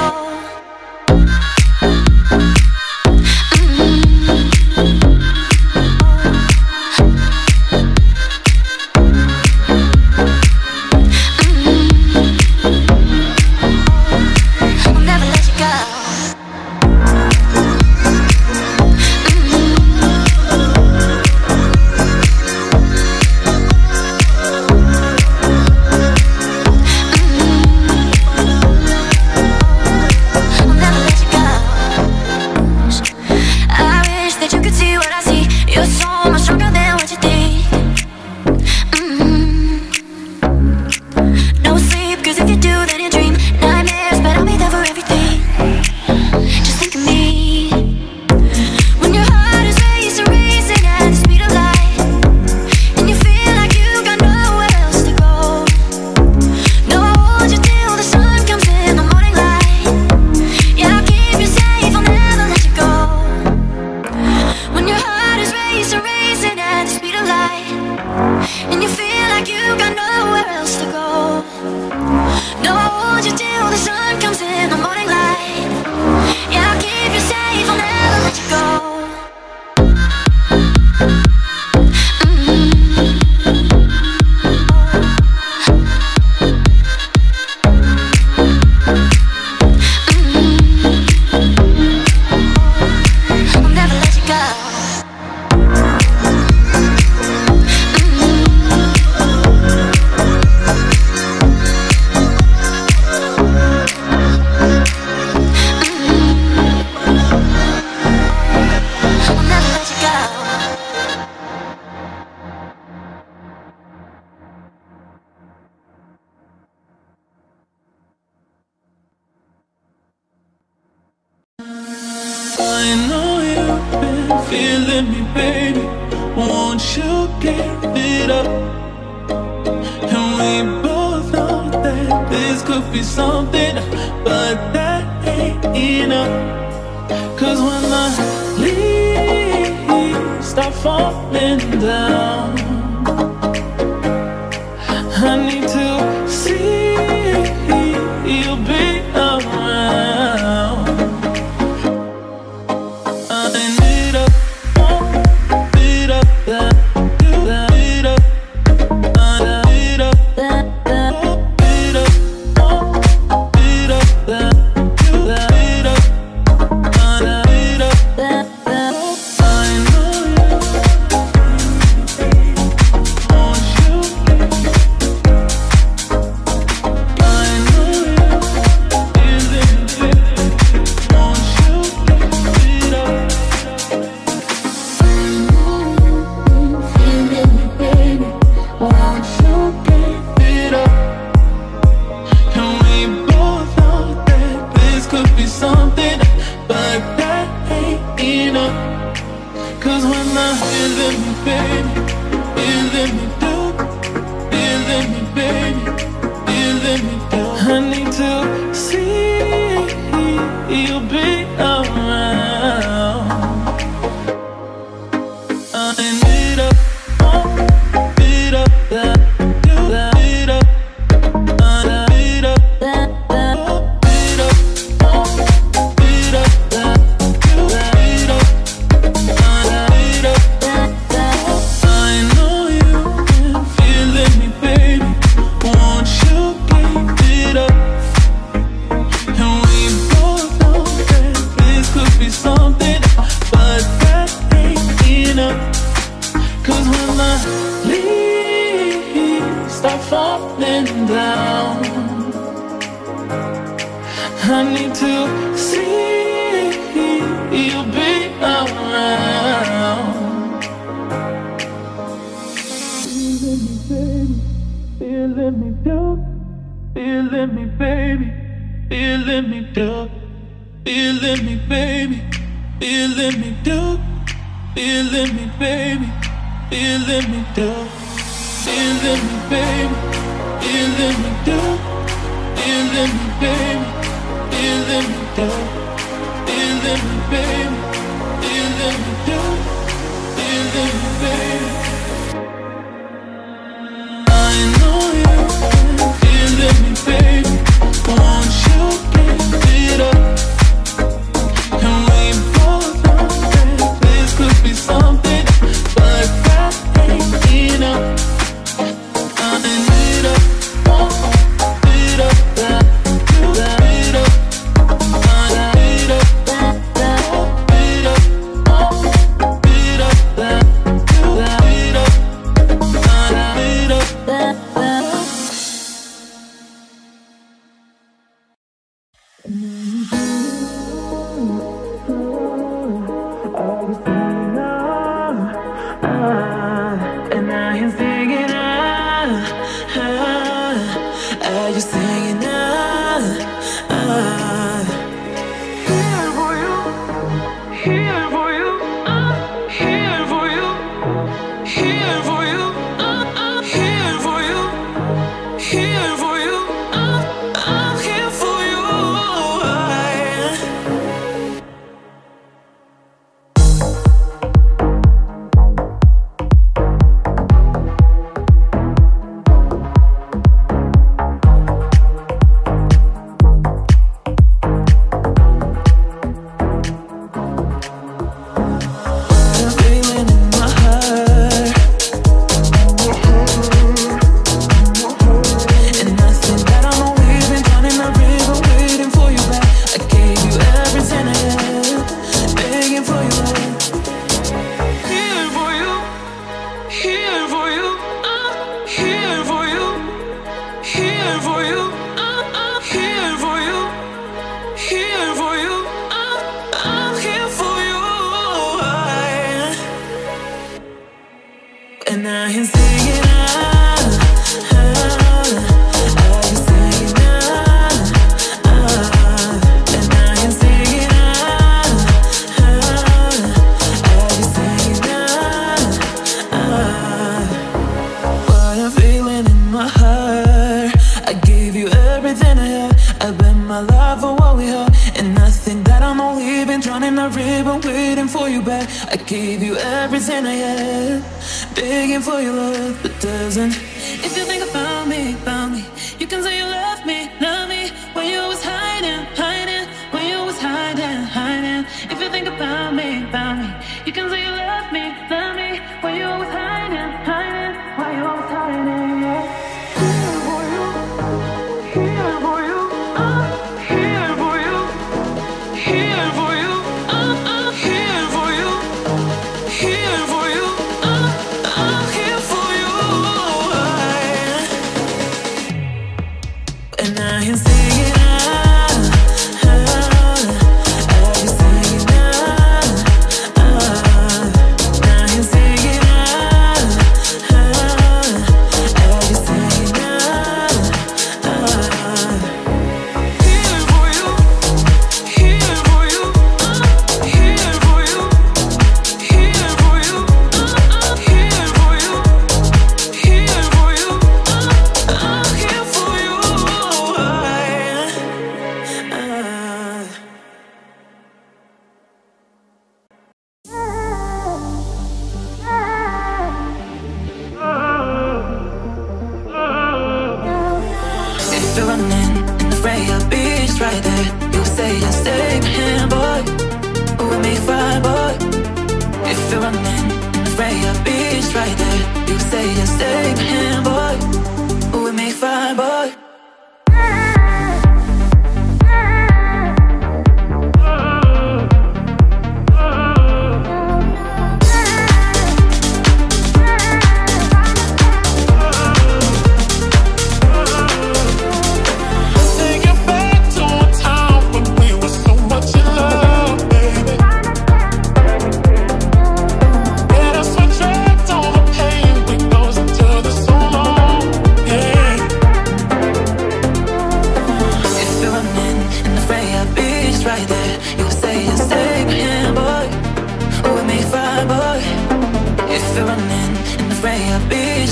I know you've been feeling me, baby. Won't you give it up? And we both know that this could be something, but that ain't enough. Cause when the leaves start falling down, I need to see you be around. stop falling down. I need to see you be around. Feeling me, baby, feeling me down. Feeling me, baby, feeling me down. Feeling me, baby, feeling me down. Feeling me, baby, feeling me down. Feeling me, baby, feeling me down. Feeling me, baby, feeling me down. Feeling me, baby, feeling me down. Feeling me, baby. I know you feeling me, baby. Won't you give it up? And we both know that this could be something, but that ain't enough.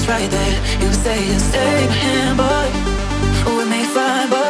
it's right there. You say you stay with him, boy, we may find, boy.